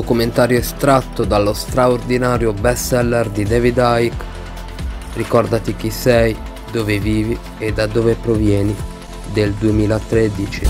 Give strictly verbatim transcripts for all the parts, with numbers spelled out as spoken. documentario estratto dallo straordinario bestseller di David Icke, Ricordati chi sei, dove vivi e da dove provieni, del duemilatredici.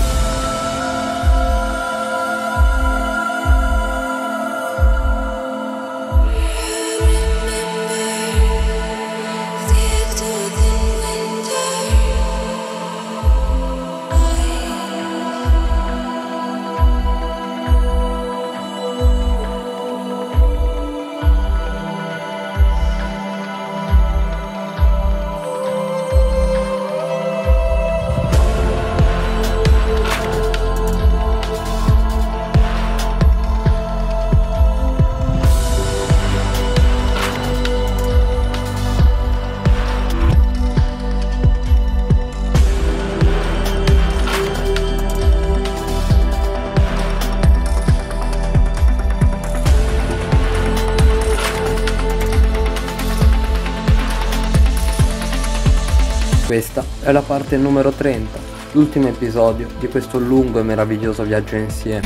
Questa è la parte numero trenta, l'ultimo episodio di questo lungo e meraviglioso viaggio insieme.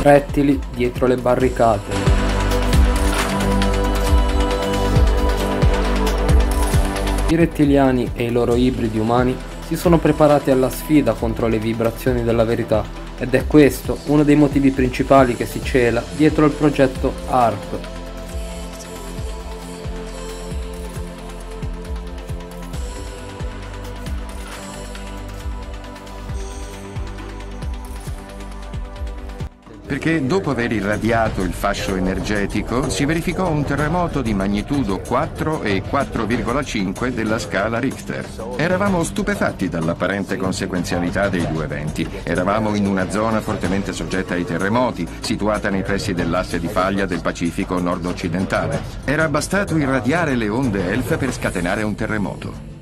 Rettili dietro le barricate. I rettiliani e i loro ibridi umani si sono preparati alla sfida contro le vibrazioni della verità. Ed è questo uno dei motivi principali che si cela dietro il progetto HAARP. Perché dopo aver irradiato il fascio energetico si verificò un terremoto di magnitudo quattro e quattro virgola cinque della scala Richter. Eravamo stupefatti dall'apparente conseguenzialità dei due eventi. Eravamo in una zona fortemente soggetta ai terremoti, situata nei pressi dell'asse di faglia del Pacifico nord-occidentale. Era bastato irradiare le onde ELF per scatenare un terremoto.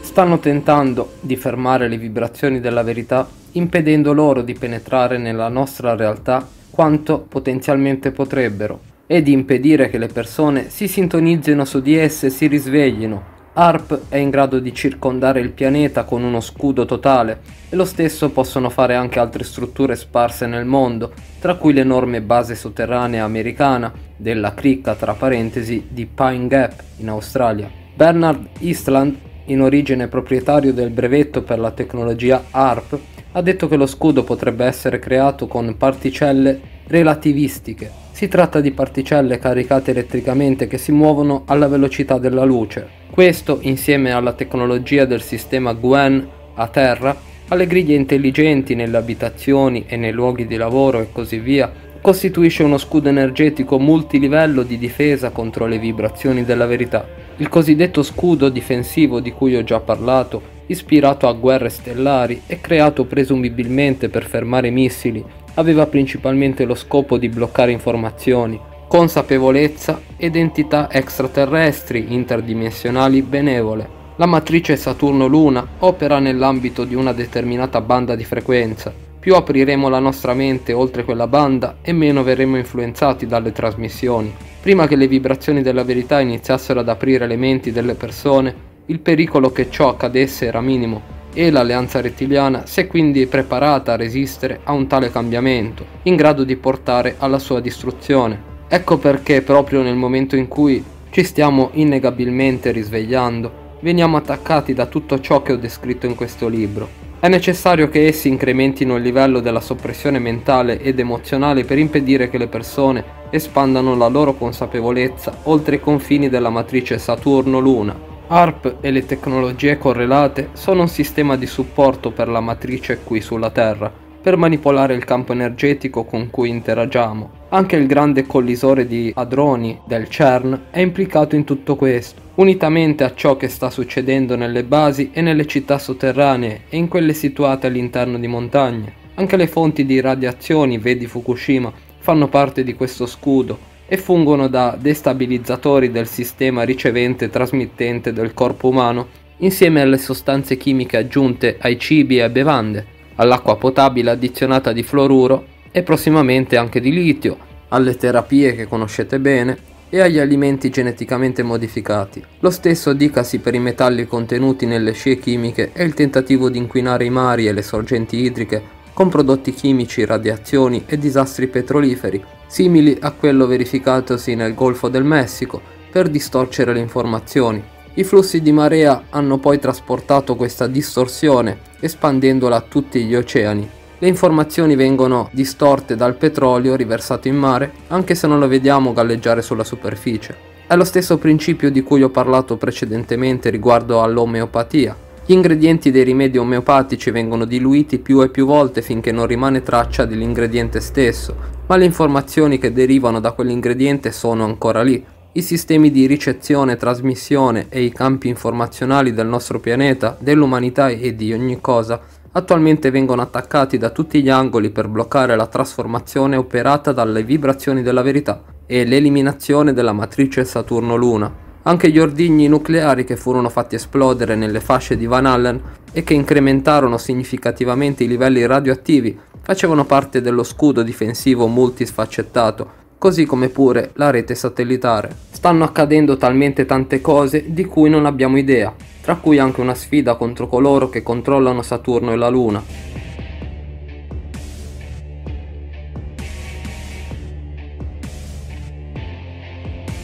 Stanno tentando di fermare le vibrazioni della verità, impedendo loro di penetrare nella nostra realtà quanto potenzialmente potrebbero, e di impedire che le persone si sintonizzino su di esse e si risveglino. HAARP è in grado di circondare il pianeta con uno scudo totale, e lo stesso possono fare anche altre strutture sparse nel mondo, tra cui l'enorme base sotterranea americana della cricca, tra parentesi, di Pine Gap in Australia. Bernard Eastland, in origine proprietario del brevetto per la tecnologia HAARP, ha detto che lo scudo potrebbe essere creato con particelle relativistiche. Si tratta di particelle caricate elettricamente che si muovono alla velocità della luce. Questo, insieme alla tecnologia del sistema Gwen a terra, alle griglie intelligenti nelle abitazioni e nei luoghi di lavoro e così via, costituisce uno scudo energetico multilivello di difesa contro le vibrazioni della verità. Il cosiddetto scudo difensivo di cui ho già parlato, ispirato a guerre stellari e creato presumibilmente per fermare missili, aveva principalmente lo scopo di bloccare informazioni, consapevolezza ed entità extraterrestri interdimensionali benevole. La matrice Saturno-Luna opera nell'ambito di una determinata banda di frequenza. Più apriremo la nostra mente oltre quella banda e meno verremo influenzati dalle trasmissioni. Prima che le vibrazioni della verità iniziassero ad aprire le menti delle persone, il pericolo che ciò accadesse era minimo, e l'alleanza rettiliana si è quindi preparata a resistere a un tale cambiamento, in grado di portare alla sua distruzione. Ecco perché proprio nel momento in cui ci stiamo innegabilmente risvegliando, veniamo attaccati da tutto ciò che ho descritto in questo libro. È necessario che essi incrementino il livello della soppressione mentale ed emozionale per impedire che le persone espandano la loro consapevolezza oltre i confini della matrice Saturno-Luna. HAARP e le tecnologie correlate sono un sistema di supporto per la matrice qui sulla Terra, per manipolare il campo energetico con cui interagiamo. Anche il grande collisore di hadroni del CERN è implicato in tutto questo, unitamente a ciò che sta succedendo nelle basi e nelle città sotterranee e in quelle situate all'interno di montagne. Anche le fonti di radiazioni, vedi Fukushima, fanno parte di questo scudo e fungono da destabilizzatori del sistema ricevente e trasmittente del corpo umano, insieme alle sostanze chimiche aggiunte ai cibi e a bevande, all'acqua potabile addizionata di fluoruro e prossimamente anche di litio, alle terapie che conoscete bene, e agli alimenti geneticamente modificati. Lo stesso dicasi per i metalli contenuti nelle scie chimiche e il tentativo di inquinare i mari e le sorgenti idriche con prodotti chimici, radiazioni e disastri petroliferi, simili a quello verificatosi nel Golfo del Messico, per distorcere le informazioni. I flussi di marea hanno poi trasportato questa distorsione, espandendola a tutti gli oceani. Le informazioni vengono distorte dal petrolio riversato in mare, anche se non lo vediamo galleggiare sulla superficie. È lo stesso principio di cui ho parlato precedentemente riguardo all'omeopatia. Gli ingredienti dei rimedi omeopatici vengono diluiti più e più volte finché non rimane traccia dell'ingrediente stesso, ma le informazioni che derivano da quell'ingrediente sono ancora lì. I sistemi di ricezione, trasmissione e i campi informazionali del nostro pianeta, dell'umanità e di ogni cosa attualmente vengono attaccati da tutti gli angoli per bloccare la trasformazione operata dalle vibrazioni della verità e l'eliminazione della matrice Saturno-Luna. Anche gli ordigni nucleari che furono fatti esplodere nelle fasce di Van Allen e che incrementarono significativamente i livelli radioattivi facevano parte dello scudo difensivo multisfaccettato, così come pure la rete satellitare. Stanno accadendo talmente tante cose di cui non abbiamo idea, tra cui anche una sfida contro coloro che controllano Saturno e la Luna.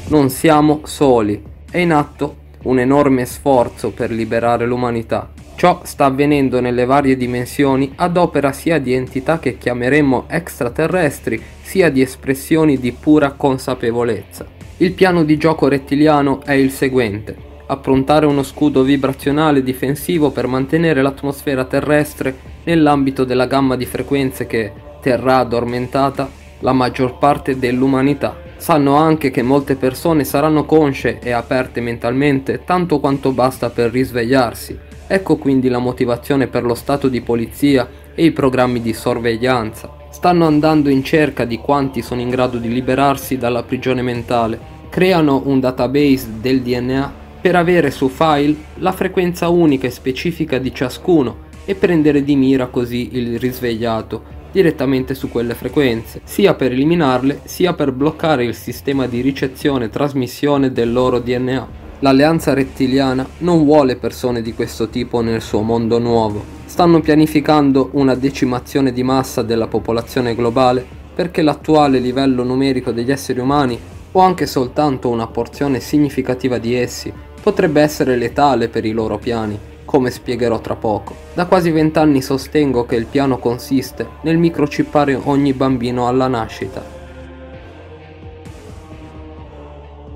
Non siamo soli, è in atto un enorme sforzo per liberare l'umanità. Ciò sta avvenendo nelle varie dimensioni ad opera sia di entità che chiameremmo extraterrestri, sia di espressioni di pura consapevolezza. Il piano di gioco rettiliano è il seguente: approntare uno scudo vibrazionale difensivo per mantenere l'atmosfera terrestre nell'ambito della gamma di frequenze che terrà addormentata la maggior parte dell'umanità. Sanno anche che molte persone saranno consce e aperte mentalmente tanto quanto basta per risvegliarsi. Ecco quindi la motivazione per lo stato di polizia e i programmi di sorveglianza. Stanno andando in cerca di quanti sono in grado di liberarsi dalla prigione mentale. Creano un database del D N A per avere su file la frequenza unica e specifica di ciascuno e prendere di mira così il risvegliato direttamente su quelle frequenze, sia per eliminarle sia per bloccare il sistema di ricezione e trasmissione del loro D N A. L'alleanza rettiliana non vuole persone di questo tipo nel suo mondo nuovo. Stanno pianificando una decimazione di massa della popolazione globale perché l'attuale livello numerico degli esseri umani, o anche soltanto una porzione significativa di essi, potrebbe essere letale per i loro piani, come spiegherò tra poco. Da quasi vent'anni sostengo che il piano consiste nel microchippare ogni bambino alla nascita.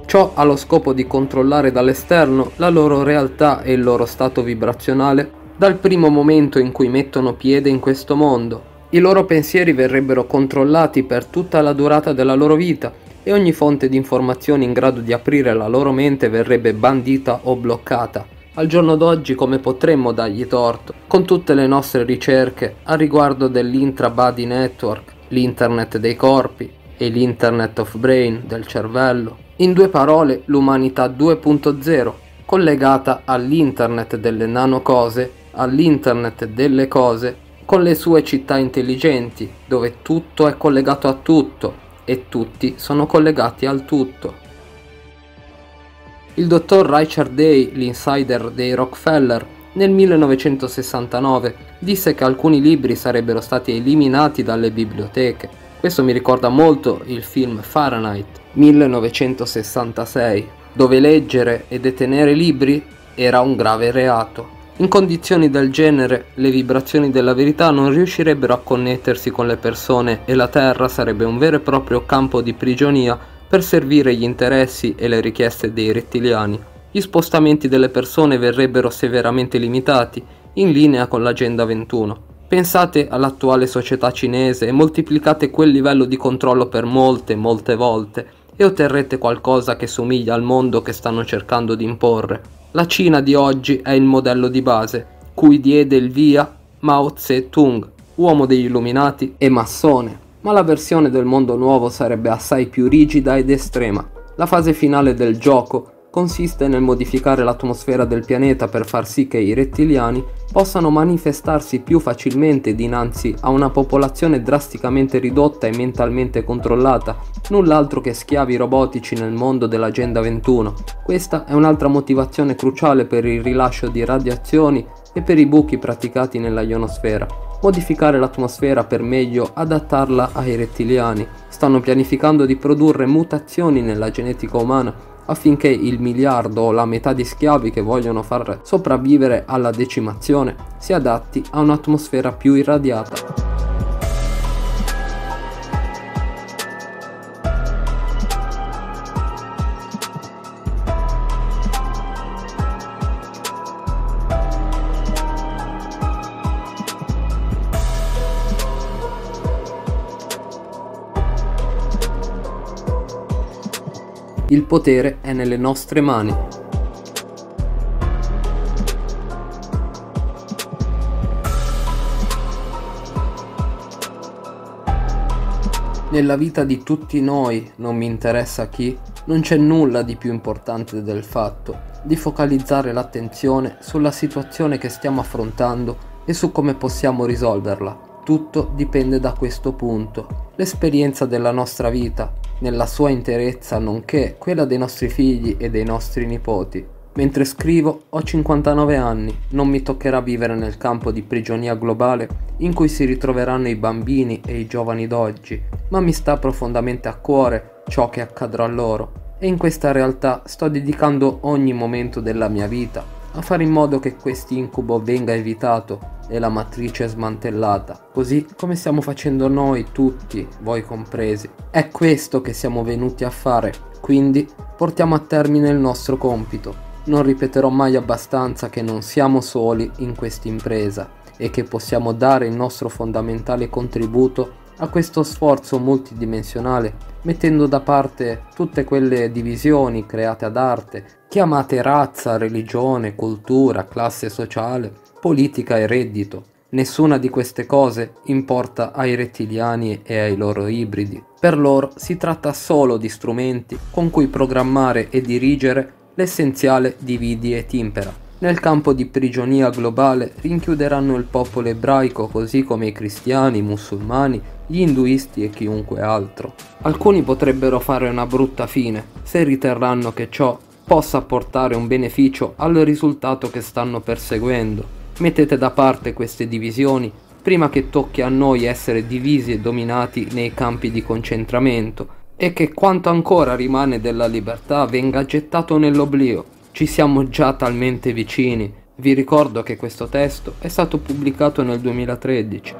Ciò ha lo scopo di controllare dall'esterno la loro realtà e il loro stato vibrazionale dal primo momento in cui mettono piede in questo mondo. I loro pensieri verrebbero controllati per tutta la durata della loro vita e ogni fonte di informazioni in grado di aprire la loro mente verrebbe bandita o bloccata. Al giorno d'oggi come potremmo dargli torto con tutte le nostre ricerche a riguardo dell'intra-body network, l'internet dei corpi e l'internet of brain del cervello? In due parole, l'umanità due punto zero, collegata all'internet delle nanocose, all'internet delle cose, con le sue città intelligenti, dove tutto è collegato a tutto e tutti sono collegati al tutto. Il dottor Richard Day, l'insider dei Rockefeller, nel millenovecentosessantanove disse che alcuni libri sarebbero stati eliminati dalle biblioteche. Questo mi ricorda molto il film Fahrenheit millenovecentosessantasei, dove leggere e detenere libri era un grave reato. In condizioni del genere le vibrazioni della verità non riuscirebbero a connettersi con le persone e la Terra sarebbe un vero e proprio campo di prigionia per servire gli interessi e le richieste dei rettiliani. Gli spostamenti delle persone verrebbero severamente limitati, in linea con l'Agenda ventuno. Pensate all'attuale società cinese e moltiplicate quel livello di controllo per molte, molte volte e otterrete qualcosa che somiglia al mondo che stanno cercando di imporre. La Cina di oggi è il modello di base, cui diede il via Mao Zedong, uomo degli Illuminati e massone, ma la versione del mondo nuovo sarebbe assai più rigida ed estrema. La fase finale del gioco consiste nel modificare l'atmosfera del pianeta per far sì che i rettiliani possano manifestarsi più facilmente dinanzi a una popolazione drasticamente ridotta e mentalmente controllata, null'altro che schiavi robotici nel mondo dell'Agenda ventuno. Questa è un'altra motivazione cruciale per il rilascio di radiazioni e per i buchi praticati nella ionosfera. Modificare l'atmosfera per meglio adattarla ai rettiliani. Stanno pianificando di produrre mutazioni nella genetica umana affinché il miliardo o la metà di schiavi che vogliono far sopravvivere alla decimazione si adatti a un'atmosfera più irradiata. Il potere è nelle nostre mani. Nella vita di tutti noi, non mi interessa chi, non c'è nulla di più importante del fatto di focalizzare l'attenzione sulla situazione che stiamo affrontando e su come possiamo risolverla. Tutto dipende da questo punto. L'esperienza della nostra vita, nella sua interezza, nonché quella dei nostri figli e dei nostri nipoti. Mentre scrivo ho cinquantanove anni, non mi toccherà vivere nel campo di prigionia globale in cui si ritroveranno i bambini e i giovani d'oggi, ma mi sta profondamente a cuore ciò che accadrà loro, e in questa realtà sto dedicando ogni momento della mia vita a fare in modo che quest'incubo venga evitato e la matrice smantellata, così come stiamo facendo noi tutti, voi compresi. È questo che siamo venuti a fare, quindi portiamo a termine il nostro compito. Non ripeterò mai abbastanza che non siamo soli in quest'impresa e che possiamo dare il nostro fondamentale contributo a questo sforzo multidimensionale, mettendo da parte tutte quelle divisioni create ad arte, chiamate razza, religione, cultura, classe sociale, politica e reddito. Nessuna di queste cose importa ai rettiliani e ai loro ibridi. Per loro si tratta solo di strumenti con cui programmare e dirigere l'essenziale dividi et impera. Nel campo di prigionia globale rinchiuderanno il popolo ebraico, così come i cristiani, i musulmani, gli induisti e chiunque altro. Alcuni potrebbero fare una brutta fine se riterranno che ciò possa portare un beneficio al risultato che stanno perseguendo. Mettete da parte queste divisioni prima che tocchi a noi essere divisi e dominati nei campi di concentramento, e che quanto ancora rimane della libertà venga gettato nell'oblio. Ci siamo già talmente vicini. Vi ricordo che questo testo è stato pubblicato nel duemilatredici.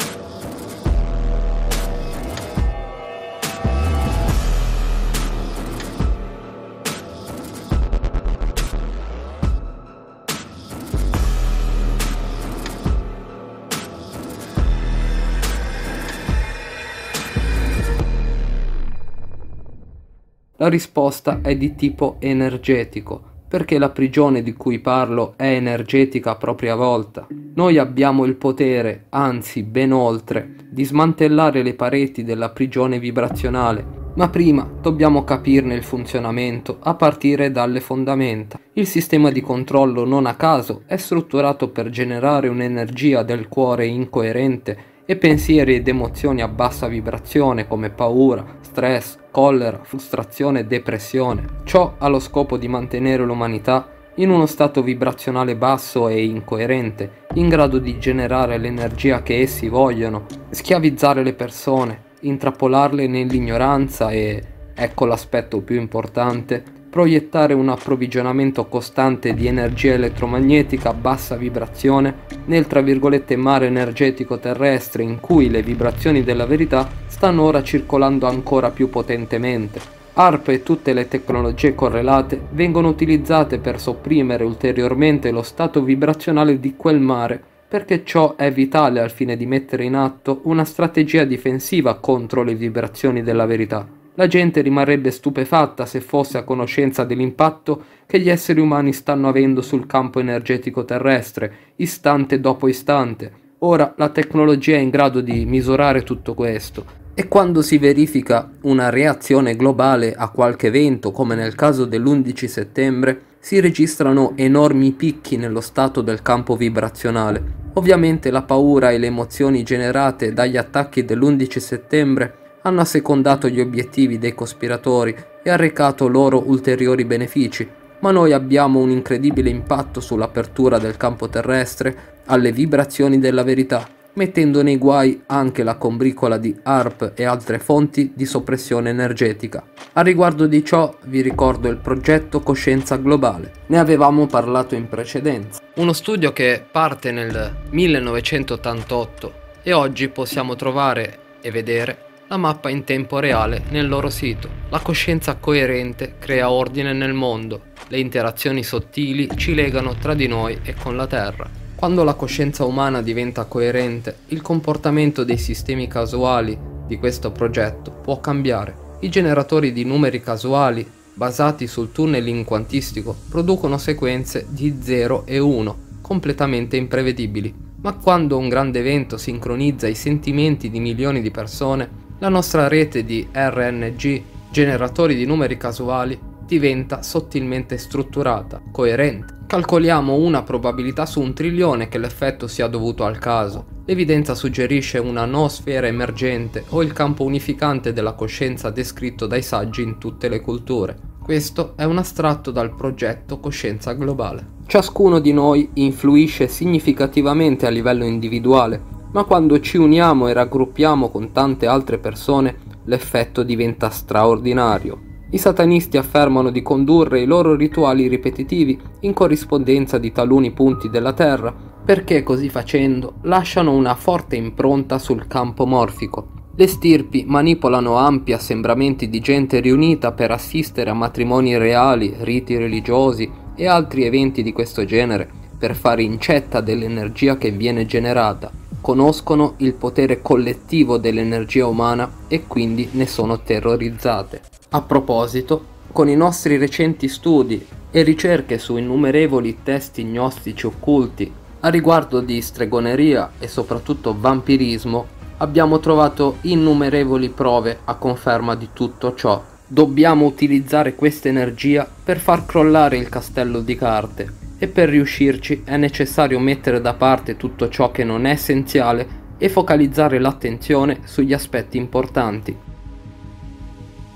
La risposta è di tipo energetico, perché la prigione di cui parlo è energetica a propria volta. Noi abbiamo il potere, anzi ben oltre, di smantellare le pareti della prigione vibrazionale, ma prima dobbiamo capirne il funzionamento a partire dalle fondamenta. Il sistema di controllo non a caso è strutturato per generare un'energia del cuore incoerente e pensieri ed emozioni a bassa vibrazione come paura, stress, collera, frustrazione e depressione. Ciò ha lo scopo di mantenere l'umanità in uno stato vibrazionale basso e incoerente, in grado di generare l'energia che essi vogliono, schiavizzare le persone, intrappolarle nell'ignoranza e, ecco l'aspetto più importante, proiettare un approvvigionamento costante di energia elettromagnetica a bassa vibrazione nel tra virgolette mare energetico terrestre, in cui le vibrazioni della verità stanno ora circolando ancora più potentemente. HAARP e tutte le tecnologie correlate vengono utilizzate per sopprimere ulteriormente lo stato vibrazionale di quel mare, perché ciò è vitale al fine di mettere in atto una strategia difensiva contro le vibrazioni della verità. La gente rimarrebbe stupefatta se fosse a conoscenza dell'impatto che gli esseri umani stanno avendo sul campo energetico terrestre, istante dopo istante. Ora la tecnologia è in grado di misurare tutto questo E quando si verifica una reazione globale a qualche evento, come nel caso dell'undici settembre, si registrano enormi picchi nello stato del campo vibrazionale. Ovviamente la paura e le emozioni generate dagli attacchi dell'undici settembre hanno assecondato gli obiettivi dei cospiratori e arrecato loro ulteriori benefici, ma noi abbiamo un incredibile impatto sull'apertura del campo terrestre alle vibrazioni della verità, mettendo nei guai anche la combricola di HAARP e altre fonti di soppressione energetica. A riguardo di ciò vi ricordo il progetto Coscienza Globale, ne avevamo parlato in precedenza. Uno studio che parte nel millenovecentottantotto e oggi possiamo trovare e vedere la mappa in tempo reale nel loro sito. La coscienza coerente crea ordine nel mondo, le interazioni sottili ci legano tra di noi e con la Terra. Quando la coscienza umana diventa coerente, il comportamento dei sistemi casuali di questo progetto può cambiare. I generatori di numeri casuali, basati sul tunneling quantistico, producono sequenze di zero e uno, completamente imprevedibili. Ma quando un grande evento sincronizza i sentimenti di milioni di persone, la nostra rete di R N G, generatori di numeri casuali, diventa sottilmente strutturata, coerente. Calcoliamo una probabilità su un trilione che l'effetto sia dovuto al caso. L'evidenza suggerisce una noosfera emergente o il campo unificante della coscienza descritto dai saggi in tutte le culture. Questo è un astratto dal progetto Coscienza Globale. Ciascuno di noi influisce significativamente a livello individuale, ma quando ci uniamo e raggruppiamo con tante altre persone, l'effetto diventa straordinario. I satanisti affermano di condurre i loro rituali ripetitivi in corrispondenza di taluni punti della Terra, perché così facendo lasciano una forte impronta sul campo morfico. Le stirpi manipolano ampi assembramenti di gente riunita per assistere a matrimoni reali, riti religiosi e altri eventi di questo genere, per fare incetta dell'energia che viene generata. Conoscono il potere collettivo dell'energia umana e quindi ne sono terrorizzate. A proposito, con i nostri recenti studi e ricerche su innumerevoli testi gnostici occulti a riguardo di stregoneria e soprattutto vampirismo, abbiamo trovato innumerevoli prove a conferma di tutto ciò. Dobbiamo utilizzare questa energia per far crollare il castello di carte, e per riuscirci è necessario mettere da parte tutto ciò che non è essenziale e focalizzare l'attenzione sugli aspetti importanti.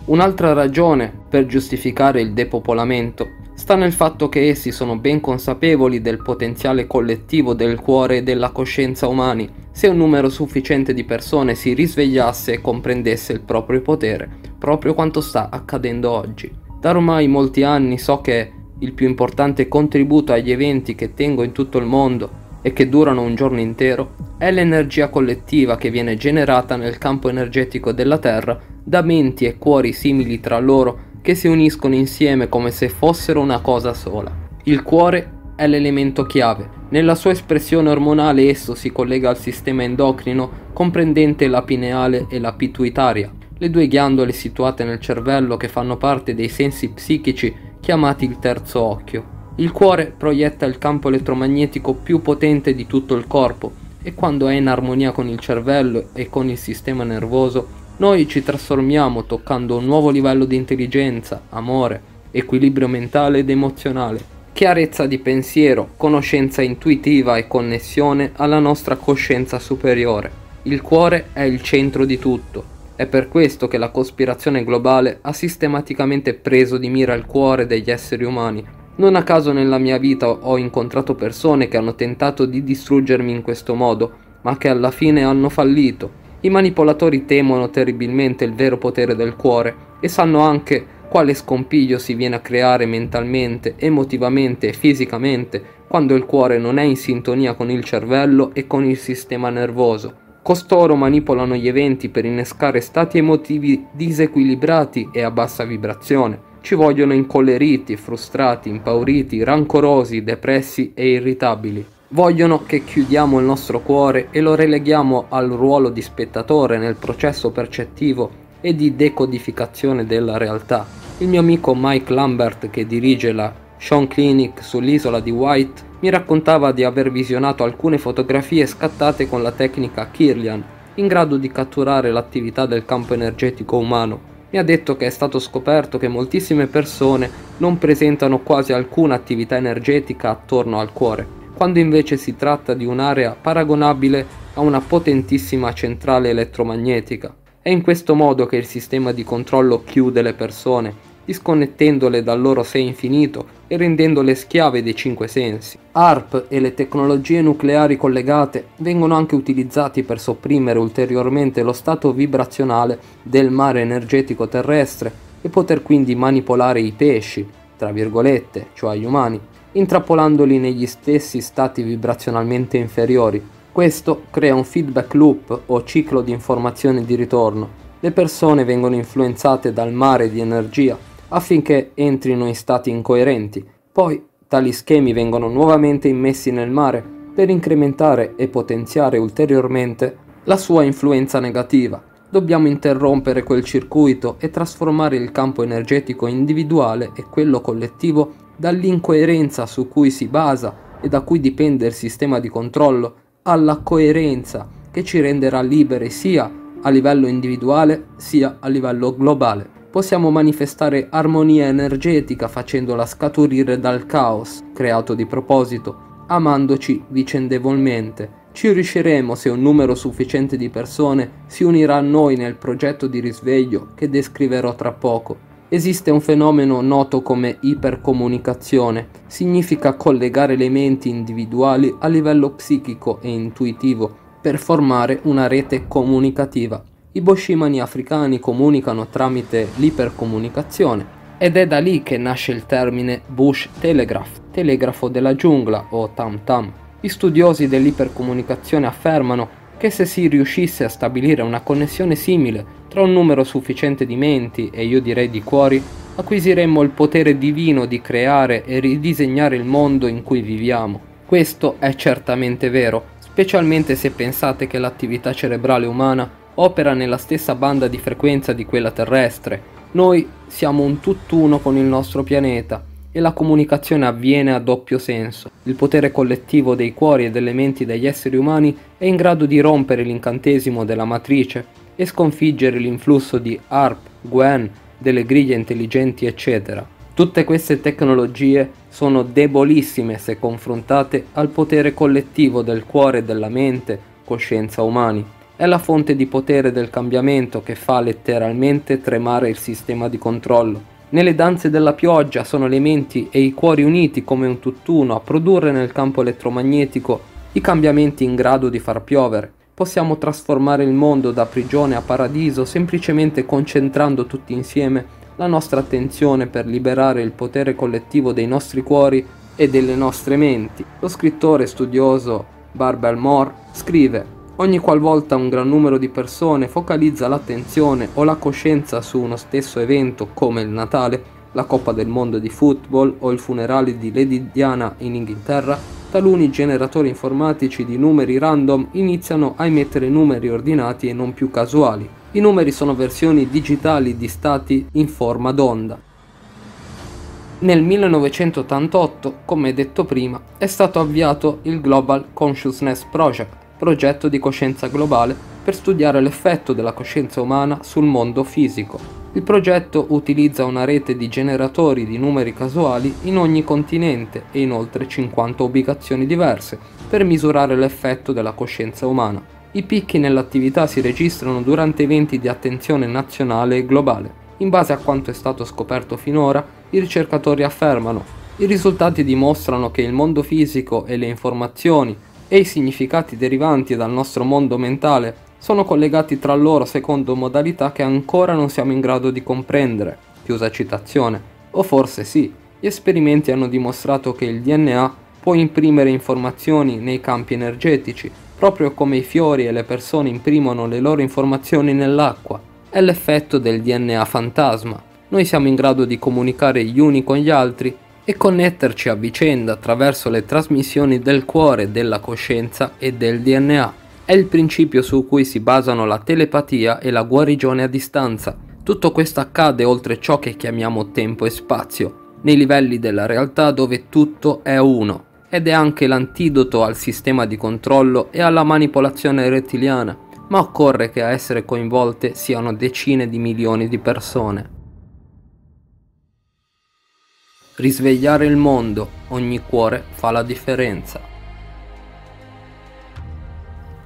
Un'altra ragione per giustificare il depopolamento sta nel fatto che essi sono ben consapevoli del potenziale collettivo del cuore e della coscienza umani. Se un numero sufficiente di persone si risvegliasse e comprendesse il proprio potere, proprio quanto sta accadendo oggi. Da ormai molti anni so che il più importante contributo agli eventi che tengo in tutto il mondo e che durano un giorno intero è l'energia collettiva che viene generata nel campo energetico della Terra da menti e cuori simili tra loro che si uniscono insieme come se fossero una cosa sola. Il cuore è l'elemento chiave. Nella sua espressione ormonale esso si collega al sistema endocrino comprendente la pineale e la pituitaria, le due ghiandole situate nel cervello che fanno parte dei sensi psichici chiamati il terzo occhio. Il cuore proietta il campo elettromagnetico più potente di tutto il corpo e quando è in armonia con il cervello e con il sistema nervoso noi ci trasformiamo toccando un nuovo livello di intelligenza, amore, equilibrio mentale ed emozionale, chiarezza di pensiero, conoscenza intuitiva e connessione alla nostra coscienza superiore. Il cuore è il centro di tutto. È per questo che la cospirazione globale ha sistematicamente preso di mira il cuore degli esseri umani. Non a caso nella mia vita ho incontrato persone che hanno tentato di distruggermi in questo modo, ma che alla fine hanno fallito. I manipolatori temono terribilmente il vero potere del cuore e sanno anche quale scompiglio si viene a creare mentalmente, emotivamente e fisicamente quando il cuore non è in sintonia con il cervello e con il sistema nervoso. Costoro manipolano gli eventi per innescare stati emotivi disequilibrati e a bassa vibrazione. Ci vogliono incolleriti, frustrati, impauriti, rancorosi, depressi e irritabili. Vogliono che chiudiamo il nostro cuore e lo releghiamo al ruolo di spettatore nel processo percettivo e di decodificazione della realtà. Il mio amico Mike Lambert, che dirige la Sean Clinic sull'isola di White, mi raccontava di aver visionato alcune fotografie scattate con la tecnica Kirlian, in grado di catturare l'attività del campo energetico umano. Mi ha detto che è stato scoperto che moltissime persone non presentano quasi alcuna attività energetica attorno al cuore, quando invece si tratta di un'area paragonabile a una potentissima centrale elettromagnetica. È in questo modo che il sistema di controllo chiude le persone, disconnettendole dal loro sé infinito e rendendole schiave dei cinque sensi. HAARP e le tecnologie nucleari collegate vengono anche utilizzati per sopprimere ulteriormente lo stato vibrazionale del mare energetico terrestre e poter quindi manipolare i pesci, tra virgolette, cioè gli umani, intrappolandoli negli stessi stati vibrazionalmente inferiori. Questo crea un feedback loop o ciclo di informazione di ritorno. Le persone vengono influenzate dal mare di energia affinché entrino in stati incoerenti. Poi tali schemi vengono nuovamente immessi nel mare per incrementare e potenziare ulteriormente la sua influenza negativa. Dobbiamo interrompere quel circuito e trasformare il campo energetico individuale e quello collettivo dall'incoerenza su cui si basa e da cui dipende il sistema di controllo alla coerenza che ci renderà liberi sia a livello individuale sia a livello globale. Possiamo manifestare armonia energetica facendola scaturire dal caos creato di proposito, amandoci vicendevolmente. Ci riusciremo se un numero sufficiente di persone si unirà a noi nel progetto di risveglio che descriverò tra poco. Esiste un fenomeno noto come ipercomunicazione, significa collegare elementi individuali a livello psichico e intuitivo per formare una rete comunicativa. I boshimani africani comunicano tramite l'ipercomunicazione ed è da lì che nasce il termine bush telegraph, telegrafo della giungla o tam tam. Gli studiosi dell'ipercomunicazione affermano che se si riuscisse a stabilire una connessione simile tra un numero sufficiente di menti e io direi di cuori, acquisiremmo il potere divino di creare e ridisegnare il mondo in cui viviamo. Questo è certamente vero, specialmente se pensate che l'attività cerebrale umana opera nella stessa banda di frequenza di quella terrestre. Noi siamo un tutt'uno con il nostro pianeta e la comunicazione avviene a doppio senso. Il potere collettivo dei cuori e delle menti degli esseri umani è in grado di rompere l'incantesimo della matrice e sconfiggere l'influsso di HAARP, Gwen, delle griglie intelligenti eccetera. Tutte queste tecnologie sono debolissime se confrontate al potere collettivo del cuore e della mente, coscienza umani. È la fonte di potere del cambiamento che fa letteralmente tremare il sistema di controllo. Nelle danze della pioggia sono le menti e i cuori uniti come un tutt'uno a produrre nel campo elettromagnetico i cambiamenti in grado di far piovere. Possiamo trasformare il mondo da prigione a paradiso semplicemente concentrando tutti insieme la nostra attenzione per liberare il potere collettivo dei nostri cuori e delle nostre menti. Lo scrittore studioso Barbara Moore scrive: ogni qualvolta un gran numero di persone focalizza l'attenzione o la coscienza su uno stesso evento come il Natale, la Coppa del Mondo di football o il funerale di Lady Diana in Inghilterra, taluni generatori informatici di numeri random iniziano a emettere numeri ordinati e non più casuali. I numeri sono versioni digitali di stati in forma d'onda. Nel millenovecentottantotto, come detto prima, è stato avviato il Global Consciousness Project, progetto di coscienza globale per studiare l'effetto della coscienza umana sul mondo fisico. Il progetto utilizza una rete di generatori di numeri casuali in ogni continente e in oltre cinquanta ubicazioni diverse per misurare l'effetto della coscienza umana. I picchi nell'attività si registrano durante eventi di attenzione nazionale e globale. In base a quanto è stato scoperto finora, i ricercatori affermano: i risultati dimostrano che il mondo fisico e le informazioni e i significati derivanti dal nostro mondo mentale sono collegati tra loro secondo modalità che ancora non siamo in grado di comprendere. Chiusa citazione. O forse sì, gli esperimenti hanno dimostrato che il D N A può imprimere informazioni nei campi energetici, proprio come i fiori e le persone imprimono le loro informazioni nell'acqua. È l'effetto del D N A fantasma. Noi siamo in grado di comunicare gli uni con gli altri e connetterci a vicenda attraverso le trasmissioni del cuore, della coscienza e del D N A. È il principio su cui si basano la telepatia e la guarigione a distanza. Tutto questo accade oltre ciò che chiamiamo tempo e spazio, nei livelli della realtà dove tutto è uno. Ed è anche l'antidoto al sistema di controllo e alla manipolazione rettiliana, ma occorre che a essere coinvolte siano decine di milioni di persone. Risvegliare il mondo, ogni cuore fa la differenza.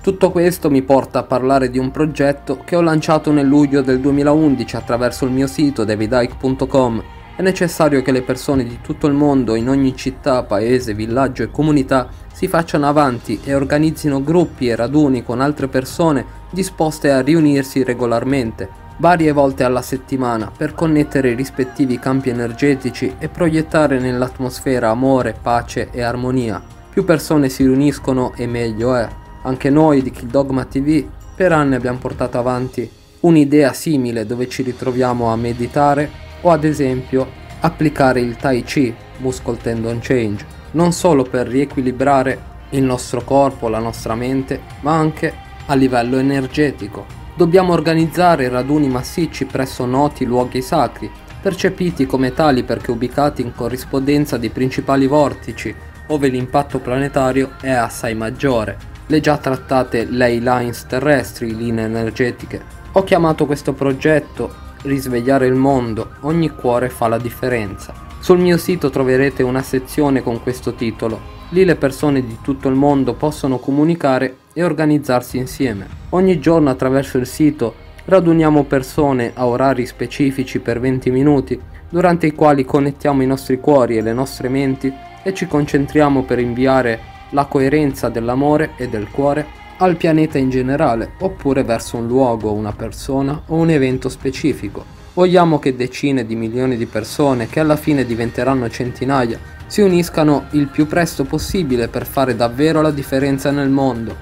Tutto questo mi porta a parlare di un progetto che ho lanciato nel luglio del duemilaundici attraverso il mio sito david icke punto com. È necessario che le persone di tutto il mondo, in ogni città, paese, villaggio e comunità, si facciano avanti e organizzino gruppi e raduni con altre persone disposte a riunirsi regolarmente, varie volte alla settimana, per connettere i rispettivi campi energetici e proiettare nell'atmosfera amore, pace e armonia. Più persone si riuniscono e meglio è. Anche noi di Kill Dogma ti vu per anni abbiamo portato avanti un'idea simile, dove ci ritroviamo a meditare o, ad esempio, applicare il Tai Chi, Muscle Tendon Change, non solo per riequilibrare il nostro corpo, la nostra mente, ma anche a livello energetico. Dobbiamo organizzare raduni massicci presso noti luoghi sacri, percepiti come tali perché ubicati in corrispondenza dei principali vortici, ove l'impatto planetario è assai maggiore, le già trattate ley lines terrestri, linee energetiche. Ho chiamato questo progetto Risvegliare il mondo, ogni cuore fa la differenza. Sul mio sito troverete una sezione con questo titolo. Lì le persone di tutto il mondo possono comunicare e organizzarsi insieme. Ogni giorno attraverso il sito raduniamo persone a orari specifici per venti minuti, durante i quali connettiamo i nostri cuori e le nostre menti e ci concentriamo per inviare la coerenza dell'amore e del cuore al pianeta in generale, oppure verso un luogo, una persona o un evento specifico. Vogliamo che decine di milioni di persone, che alla fine diventeranno centinaia, si uniscano il più presto possibile per fare davvero la differenza nel mondo.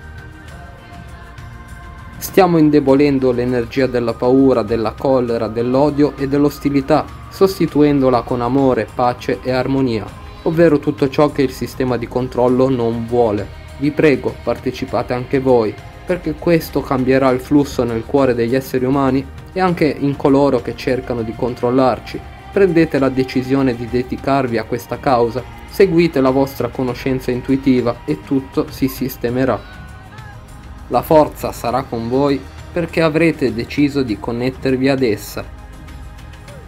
Stiamo indebolendo l'energia della paura, della collera, dell'odio e dell'ostilità, sostituendola con amore, pace e armonia, ovvero tutto ciò che il sistema di controllo non vuole. Vi prego, partecipate anche voi, perché questo cambierà il flusso nel cuore degli esseri umani e anche in coloro che cercano di controllarci. Prendete la decisione di dedicarvi a questa causa, seguite la vostra conoscenza intuitiva e tutto si sistemerà. La forza sarà con voi perché avrete deciso di connettervi ad essa.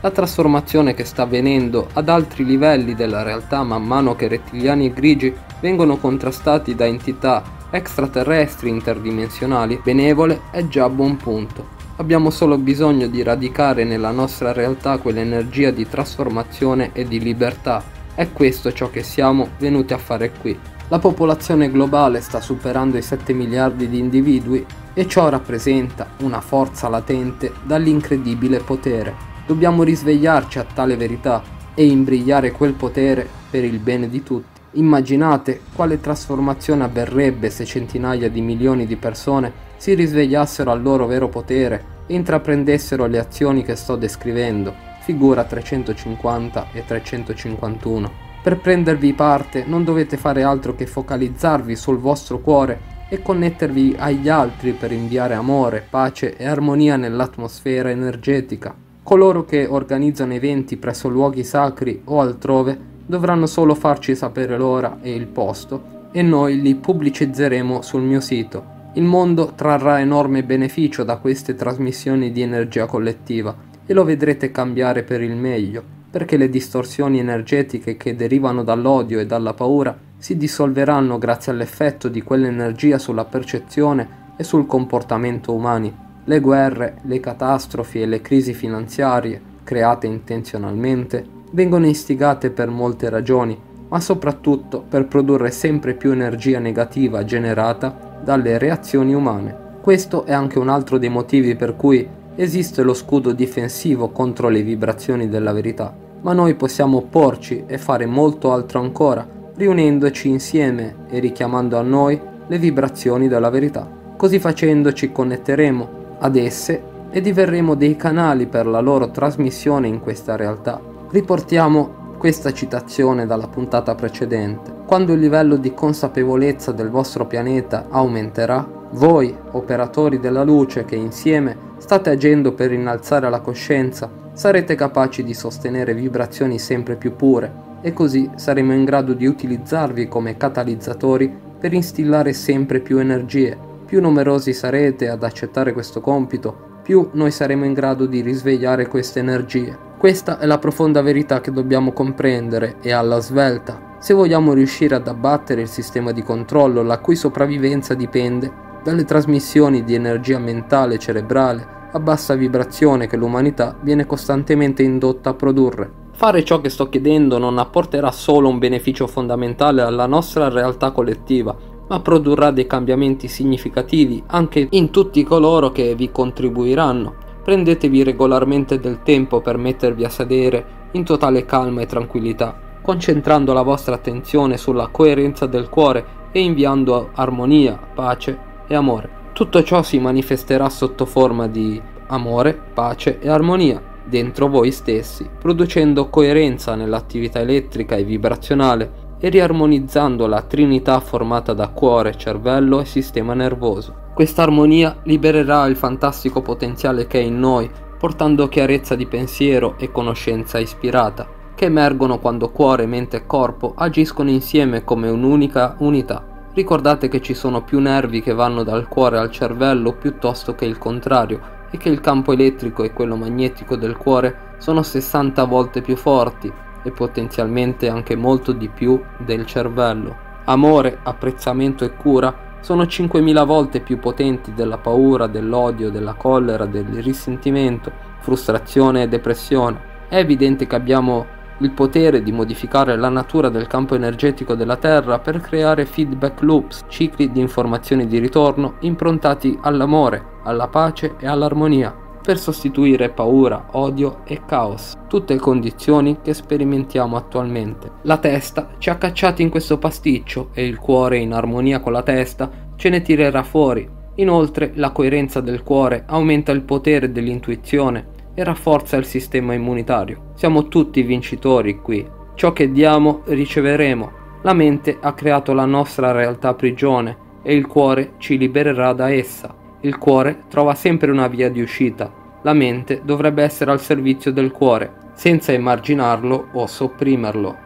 La trasformazione che sta avvenendo ad altri livelli della realtà man mano che rettiliani e grigi vengono contrastati da entità extraterrestri interdimensionali benevole è già a buon punto. Abbiamo solo bisogno di radicare nella nostra realtà quell'energia di trasformazione e di libertà. È questo ciò che siamo venuti a fare qui. La popolazione globale sta superando i sette miliardi di individui e ciò rappresenta una forza latente dall'incredibile potere. Dobbiamo risvegliarci a tale verità e imbrigliare quel potere per il bene di tutti. Immaginate quale trasformazione avverrebbe se centinaia di milioni di persone si risvegliassero al loro vero potere e intraprendessero le azioni che sto descrivendo, figura trecentocinquanta e trecentocinquantuno. Per prendervi parte non dovete fare altro che focalizzarvi sul vostro cuore e connettervi agli altri per inviare amore, pace e armonia nell'atmosfera energetica. Coloro che organizzano eventi presso luoghi sacri o altrove dovranno solo farci sapere l'ora e il posto e noi li pubblicizzeremo sul mio sito. Il mondo trarrà enorme beneficio da queste trasmissioni di energia collettiva e lo vedrete cambiare per il meglio, perché le distorsioni energetiche che derivano dall'odio e dalla paura si dissolveranno grazie all'effetto di quell'energia sulla percezione e sul comportamento umani. Le guerre, le catastrofi e le crisi finanziarie, create intenzionalmente, vengono istigate per molte ragioni, ma soprattutto per produrre sempre più energia negativa generata dalle reazioni umane. Questo è anche un altro dei motivi per cui esiste lo scudo difensivo contro le vibrazioni della verità, ma noi possiamo opporci e fare molto altro ancora, riunendoci insieme e richiamando a noi le vibrazioni della verità. Così facendo ci connetteremo ad esse e diverremo dei canali per la loro trasmissione in questa realtà. Riportiamo questa citazione dalla puntata precedente. Quando il livello di consapevolezza del vostro pianeta aumenterà, voi, operatori della luce che insieme state agendo per innalzare la coscienza, sarete capaci di sostenere vibrazioni sempre più pure e così saremo in grado di utilizzarvi come catalizzatori per instillare sempre più energie. Più numerosi sarete ad accettare questo compito, più noi saremo in grado di risvegliare queste energie. Questa è la profonda verità che dobbiamo comprendere e alla svelta, se vogliamo riuscire ad abbattere il sistema di controllo la cui sopravvivenza dipende dalle trasmissioni di energia mentale e cerebrale a bassa vibrazione che l'umanità viene costantemente indotta a produrre. Fare ciò che sto chiedendo non apporterà solo un beneficio fondamentale alla nostra realtà collettiva, ma produrrà dei cambiamenti significativi anche in tutti coloro che vi contribuiranno. Prendetevi regolarmente del tempo per mettervi a sedere in totale calma e tranquillità, concentrando la vostra attenzione sulla coerenza del cuore e inviando armonia, pace e amore. Tutto ciò si manifesterà sotto forma di amore, pace e armonia dentro voi stessi, producendo coerenza nell'attività elettrica e vibrazionale e riarmonizzando la trinità formata da cuore, cervello e sistema nervoso. Questa armonia libererà il fantastico potenziale che è in noi, portando chiarezza di pensiero e conoscenza ispirata, che emergono quando cuore, mente e corpo agiscono insieme come un'unica unità. Ricordate che ci sono più nervi che vanno dal cuore al cervello piuttosto che il contrario, e che il campo elettrico e quello magnetico del cuore sono sessanta volte più forti, e potenzialmente anche molto di più del cervello. Amore, apprezzamento e cura sono cinquemila volte più potenti della paura, dell'odio, della collera, del risentimento, frustrazione e depressione. È evidente che abbiamo il potere di modificare la natura del campo energetico della Terra per creare feedback loops, cicli di informazioni di ritorno improntati all'amore, alla pace e all'armonia, per sostituire paura, odio e caos, tutte condizioni che sperimentiamo attualmente. La testa ci ha cacciati in questo pasticcio e il cuore, in armonia con la testa, ce ne tirerà fuori. Inoltre, la coerenza del cuore aumenta il potere dell'intuizione e rafforza il sistema immunitario. Siamo tutti vincitori qui. Ciò che diamo, riceveremo. La mente ha creato la nostra realtà prigione e il cuore ci libererà da essa. Il cuore trova sempre una via di uscita. La mente dovrebbe essere al servizio del cuore, senza emarginarlo o sopprimerlo.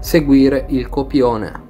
Seguire il copione.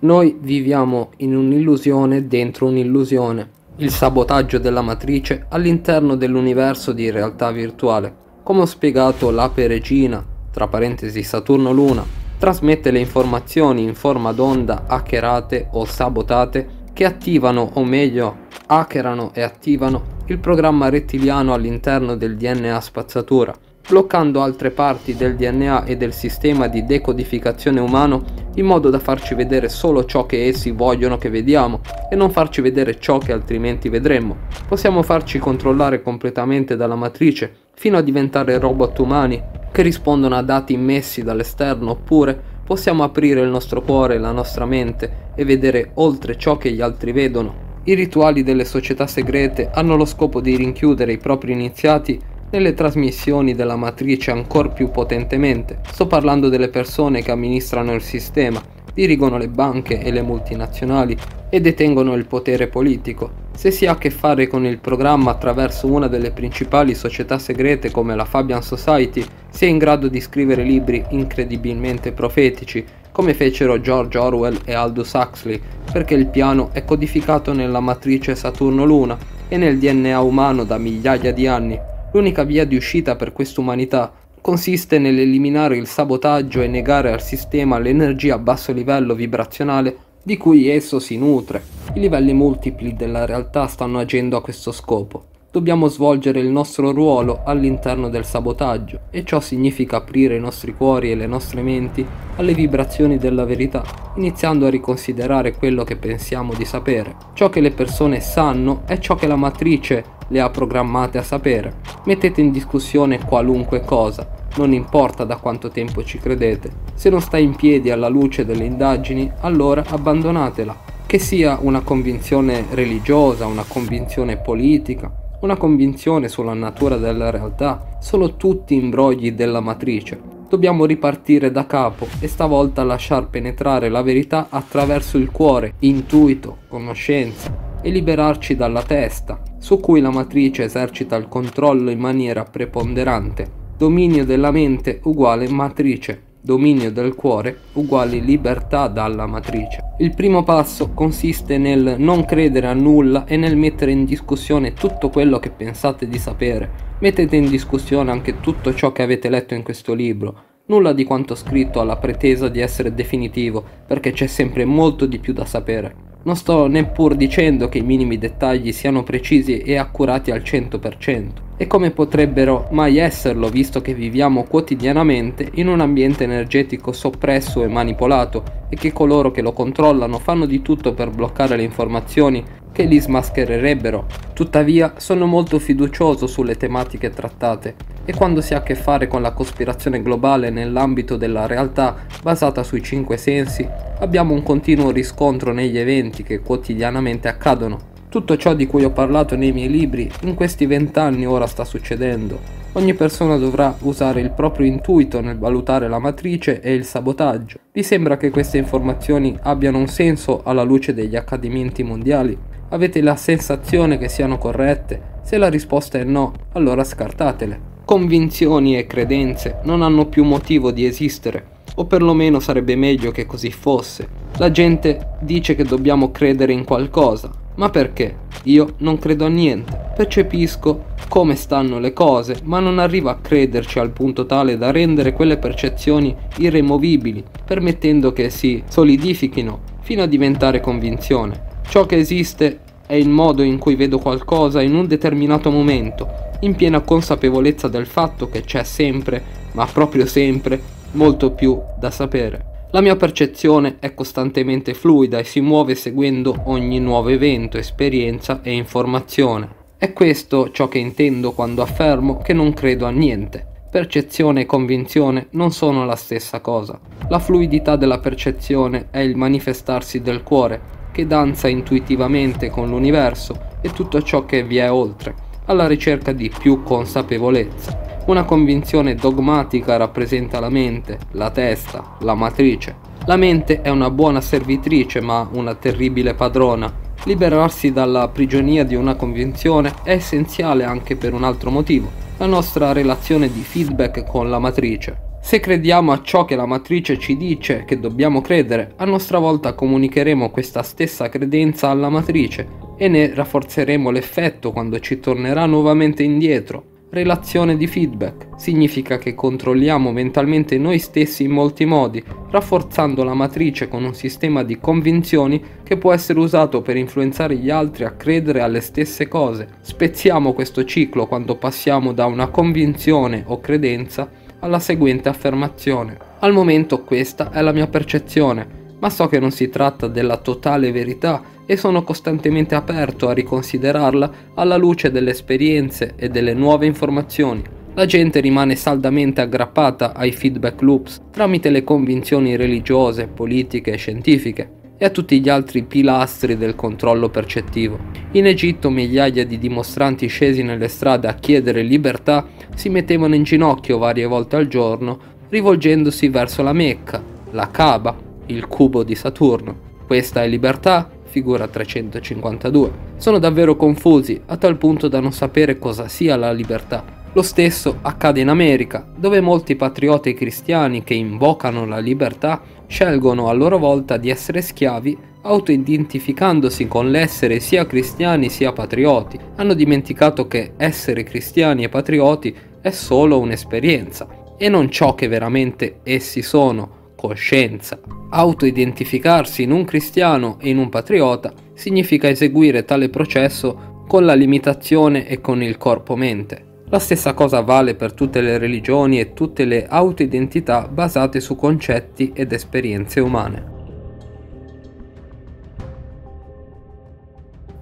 Noi viviamo in un'illusione dentro un'illusione, il sabotaggio della matrice all'interno dell'universo di realtà virtuale. Come ho spiegato, l'ape regina, tra parentesi Saturno-Luna, trasmette le informazioni in forma d'onda hackerate o sabotate che attivano, o meglio, hackerano e attivano il programma rettiliano all'interno del D N A spazzatura, bloccando altre parti del D N A e del sistema di decodificazione umano in modo da farci vedere solo ciò che essi vogliono che vediamo e non farci vedere ciò che altrimenti vedremmo. Possiamo farci controllare completamente dalla matrice fino a diventare robot umani che rispondono a dati immessi dall'esterno, oppure possiamo aprire il nostro cuore e la nostra mente e vedere oltre ciò che gli altri vedono. I rituali delle società segrete hanno lo scopo di rinchiudere i propri iniziati nelle trasmissioni della matrice ancor più potentemente. Sto parlando delle persone che amministrano il sistema, dirigono le banche e le multinazionali e detengono il potere politico. Se si ha a che fare con il programma attraverso una delle principali società segrete come la Fabian Society, si è in grado di scrivere libri incredibilmente profetici, come fecero George Orwell e Aldous Huxley, perché il piano è codificato nella matrice Saturno-Luna e nel D N A umano da migliaia di anni. L'unica via di uscita per quest'umanità consiste nell'eliminare il sabotaggio e negare al sistema l'energia a basso livello vibrazionale di cui esso si nutre. I livelli multipli della realtà stanno agendo a questo scopo. Dobbiamo svolgere il nostro ruolo all'interno del sabotaggio, e ciò significa aprire i nostri cuori e le nostre menti alle vibrazioni della verità, iniziando a riconsiderare quello che pensiamo di sapere. Ciò che le persone sanno è ciò che la matrice le ha programmate a sapere. Mettete in discussione qualunque cosa, non importa da quanto tempo ci credete. Se non sta in piedi alla luce delle indagini, allora abbandonatela. Che sia una convinzione religiosa, una convinzione politica, una convinzione sulla natura della realtà, sono tutti imbrogli della matrice. Dobbiamo ripartire da capo e stavolta lasciar penetrare la verità attraverso il cuore, intuito, conoscenza, e liberarci dalla testa, su cui la matrice esercita il controllo in maniera preponderante. Dominio della mente uguale matrice, dominio del cuore uguale libertà dalla matrice. Il primo passo consiste nel non credere a nulla e nel mettere in discussione tutto quello che pensate di sapere. Mettete in discussione anche tutto ciò che avete letto in questo libro. Nulla di quanto scritto ha la pretesa di essere definitivo, perché c'è sempre molto di più da sapere. Non sto neppur dicendo che i minimi dettagli siano precisi e accurati al cento per cento, e come potrebbero mai esserlo visto che viviamo quotidianamente in un ambiente energetico soppresso e manipolato e che coloro che lo controllano fanno di tutto per bloccare le informazioni che li smaschererebbero. Tuttavia sono molto fiducioso sulle tematiche trattate e quando si ha a che fare con la cospirazione globale nell'ambito della realtà basata sui cinque sensi, abbiamo un continuo riscontro negli eventi che quotidianamente accadono. Tutto ciò di cui ho parlato nei miei libri in questi vent'anni ora sta succedendo. Ogni persona dovrà usare il proprio intuito nel valutare la matrice e il sabotaggio. Vi sembra che queste informazioni abbiano un senso alla luce degli accadimenti mondiali? Avete la sensazione che siano corrette? Se la risposta è no, allora scartatele. Convinzioni e credenze non hanno più motivo di esistere, o perlomeno sarebbe meglio che così fosse. La gente dice che dobbiamo credere in qualcosa, ma perché? Io non credo a niente, percepisco come stanno le cose, ma non arrivo a crederci al punto tale da rendere quelle percezioni irremovibili, permettendo che si solidifichino fino a diventare convinzione. Ciò che esiste è il modo in cui vedo qualcosa in un determinato momento, in piena consapevolezza del fatto che c'è sempre, ma proprio sempre, molto più da sapere. La mia percezione è costantemente fluida e si muove seguendo ogni nuovo evento, esperienza e informazione. È questo ciò che intendo quando affermo che non credo a niente. Percezione e convinzione non sono la stessa cosa. La fluidità della percezione è il manifestarsi del cuore, che danza intuitivamente con l'universo e tutto ciò che vi è oltre, alla ricerca di più consapevolezza. Una convinzione dogmatica rappresenta la mente, la testa, la matrice. La mente è una buona servitrice ma una terribile padrona. Liberarsi dalla prigionia di una convinzione è essenziale anche per un altro motivo, la nostra relazione di feedback con la matrice. Se crediamo a ciò che la matrice ci dice che dobbiamo credere, a nostra volta comunicheremo questa stessa credenza alla matrice e ne rafforzeremo l'effetto quando ci tornerà nuovamente indietro. Relazione di feedback significa che controlliamo mentalmente noi stessi in molti modi, rafforzando la matrice con un sistema di convinzioni che può essere usato per influenzare gli altri a credere alle stesse cose. Spezziamo questo ciclo quando passiamo da una convinzione o credenza alla seguente affermazione. Al momento questa è la mia percezione, ma so che non si tratta della totale verità e sono costantemente aperto a riconsiderarla alla luce delle esperienze e delle nuove informazioni. La gente rimane saldamente aggrappata ai feedback loops tramite le convinzioni religiose, politiche e scientifiche e a tutti gli altri pilastri del controllo percettivo. In Egitto migliaia di dimostranti scesi nelle strade a chiedere libertà si mettevano in ginocchio varie volte al giorno rivolgendosi verso la Mecca, la Kaaba, il cubo di Saturno. Questa è libertà, figura trecentocinquantadue. Sono davvero confusi a tal punto da non sapere cosa sia la libertà. Lo stesso accade in America, dove molti patrioti cristiani che invocano la libertà scelgono a loro volta di essere schiavi, autoidentificandosi con l'essere sia cristiani sia patrioti. Hanno dimenticato che essere cristiani e patrioti è solo un'esperienza e non ciò che veramente essi sono, coscienza. Autoidentificarsi in un cristiano e in un patriota significa eseguire tale processo con la limitazione e con il corpo-mente. La stessa cosa vale per tutte le religioni e tutte le autoidentità basate su concetti ed esperienze umane.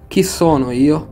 Chi sono io?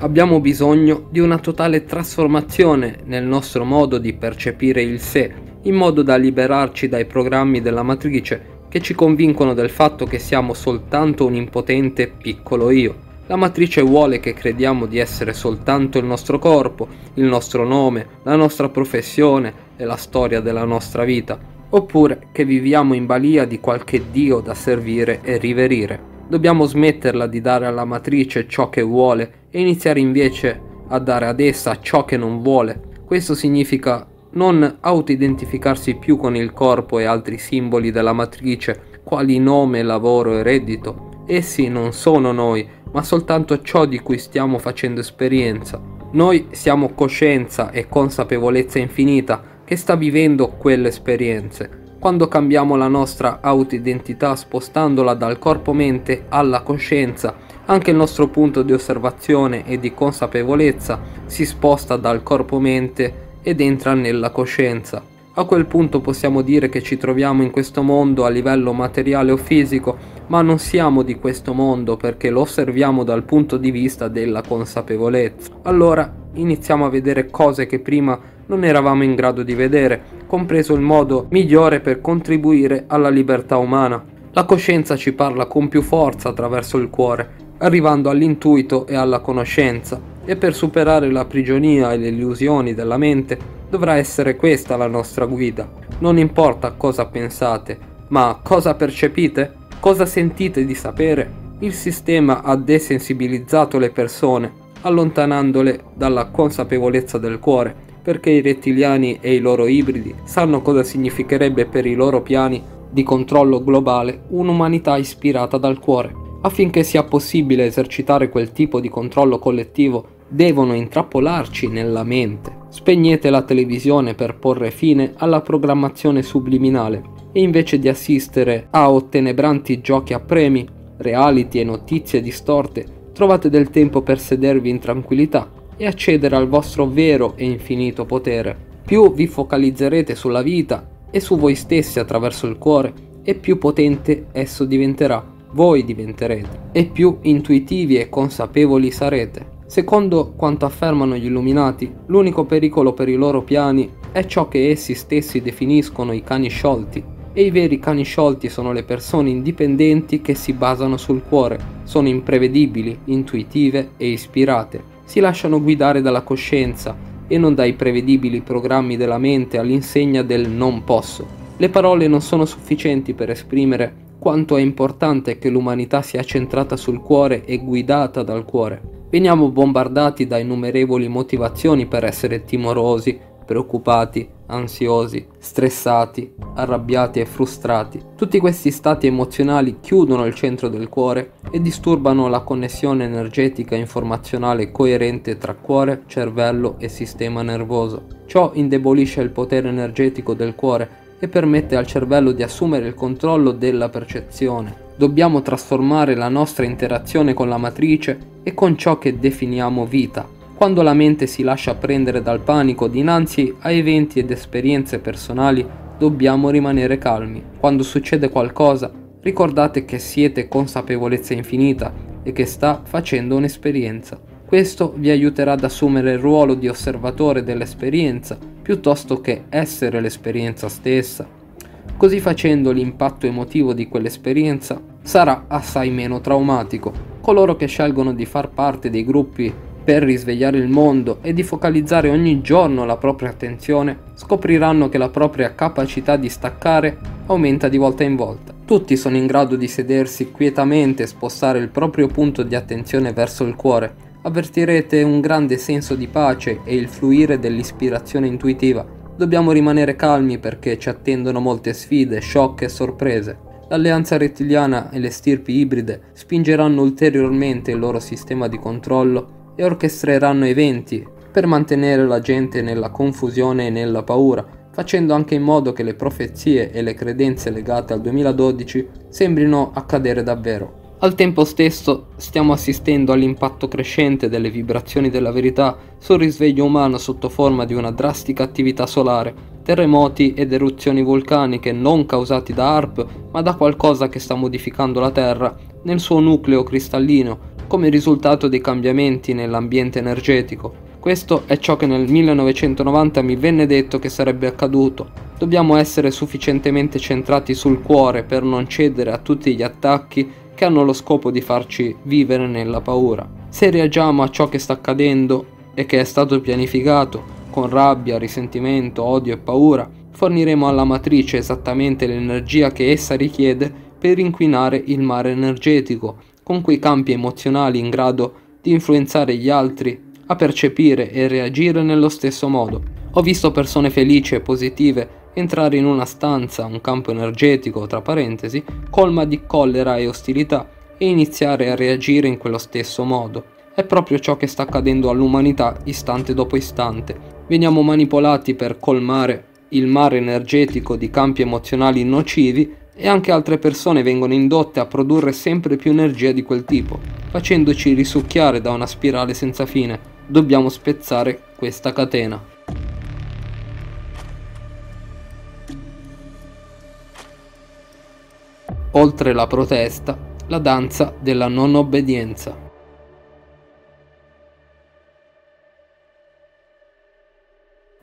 Abbiamo bisogno di una totale trasformazione nel nostro modo di percepire il sé, in modo da liberarci dai programmi della matrice che ci convincono del fatto che siamo soltanto un impotente piccolo io. La matrice vuole che crediamo di essere soltanto il nostro corpo, il nostro nome, la nostra professione e la storia della nostra vita, oppure che viviamo in balia di qualche dio da servire e riverire. Dobbiamo smetterla di dare alla matrice ciò che vuole e iniziare invece a dare ad essa ciò che non vuole. Questo significa non autoidentificarsi più con il corpo e altri simboli della matrice, quali nome, lavoro e reddito. Essi non sono noi, ma soltanto ciò di cui stiamo facendo esperienza. Noi siamo coscienza e consapevolezza infinita che sta vivendo quelle esperienze. Quando cambiamo la nostra autoidentità spostandola dal corpo-mente alla coscienza, anche il nostro punto di osservazione e di consapevolezza si sposta dal corpo-mente ed entra nella coscienza. A quel punto possiamo dire che ci troviamo in questo mondo a livello materiale o fisico, ma non siamo di questo mondo perché lo osserviamo dal punto di vista della consapevolezza. Allora iniziamo a vedere cose che prima non eravamo in grado di vedere, compreso il modo migliore per contribuire alla libertà umana. La coscienza ci parla con più forza attraverso il cuore, arrivando all'intuito e alla conoscenza, e per superare la prigionia e le illusioni della mente dovrà essere questa la nostra guida. Non importa cosa pensate, ma cosa percepite? Cosa sentite di sapere? Il sistema ha desensibilizzato le persone, allontanandole dalla consapevolezza del cuore, perché i rettiliani e i loro ibridi sanno cosa significherebbe per i loro piani di controllo globale un'umanità ispirata dal cuore. Affinché sia possibile esercitare quel tipo di controllo collettivo, devono intrappolarci nella mente. Spegnete la televisione per porre fine alla programmazione subliminale e invece di assistere a ottenebranti giochi a premi, reality e notizie distorte, trovate del tempo per sedervi in tranquillità e accedere al vostro vero e infinito potere. Più vi focalizzerete sulla vita e su voi stessi attraverso il cuore, e più potente esso diventerà, voi diventerete, e più intuitivi e consapevoli sarete. Secondo quanto affermano gli illuminati, l'unico pericolo per i loro piani è ciò che essi stessi definiscono i cani sciolti, e i veri cani sciolti sono le persone indipendenti che si basano sul cuore, sono imprevedibili, intuitive e ispirate, si lasciano guidare dalla coscienza e non dai prevedibili programmi della mente all'insegna del non posso. Le parole non sono sufficienti per esprimere quanto è importante che l'umanità sia centrata sul cuore e guidata dal cuore. Veniamo bombardati da innumerevoli motivazioni per essere timorosi, preoccupati, ansiosi, stressati, arrabbiati e frustrati. Tutti questi stati emozionali chiudono il centro del cuore e disturbano la connessione energetica e informazionale coerente tra cuore, cervello e sistema nervoso. Ciò indebolisce il potere energetico del cuore e permette al cervello di assumere il controllo della percezione. Dobbiamo trasformare la nostra interazione con la matrice e con ciò che definiamo vita. Quando la mente si lascia prendere dal panico dinanzi a eventi ed esperienze personali, dobbiamo rimanere calmi. Quando succede qualcosa, ricordate che siete consapevolezza infinita e che sta facendo un'esperienza. Questo vi aiuterà ad assumere il ruolo di osservatore dell'esperienza, piuttosto che essere l'esperienza stessa. Così facendo, l'impatto emotivo di quell'esperienza sarà assai meno traumatico. Coloro che scelgono di far parte dei gruppi per risvegliare il mondo e di focalizzare ogni giorno la propria attenzione scopriranno che la propria capacità di staccare aumenta di volta in volta. Tutti sono in grado di sedersi quietamente e spostare il proprio punto di attenzione verso il cuore. Avvertirete un grande senso di pace e il fluire dell'ispirazione intuitiva. Dobbiamo rimanere calmi perché ci attendono molte sfide, shock e sorprese. L'alleanza rettiliana e le stirpi ibride spingeranno ulteriormente il loro sistema di controllo e orchestreranno eventi per mantenere la gente nella confusione e nella paura, facendo anche in modo che le profezie e le credenze legate al duemiladodici sembrino accadere davvero. Al tempo stesso stiamo assistendo all'impatto crescente delle vibrazioni della verità sul risveglio umano sotto forma di una drastica attività solare, terremoti ed eruzioni vulcaniche non causati da HAARP ma da qualcosa che sta modificando la Terra nel suo nucleo cristallino come risultato dei cambiamenti nell'ambiente energetico. Questo è ciò che nel millenovecentonovanta mi venne detto che sarebbe accaduto. Dobbiamo essere sufficientemente centrati sul cuore per non cedere a tutti gli attacchi che hanno lo scopo di farci vivere nella paura. Se reagiamo a ciò che sta accadendo e che è stato pianificato con rabbia, risentimento, odio e paura, forniremo alla matrice esattamente l'energia che essa richiede per inquinare il mare energetico, con quei campi emozionali in grado di influenzare gli altri a percepire e reagire nello stesso modo. Ho visto persone felici e positive entrare in una stanza, un campo energetico, tra parentesi, colma di collera e ostilità e iniziare a reagire in quello stesso modo. È proprio ciò che sta accadendo all'umanità istante dopo istante. Veniamo manipolati per colmare il mare energetico di campi emozionali nocivi e anche altre persone vengono indotte a produrre sempre più energia di quel tipo, facendoci risucchiare da una spirale senza fine. Dobbiamo spezzare questa catena. Oltre la protesta, la danza della non obbedienza.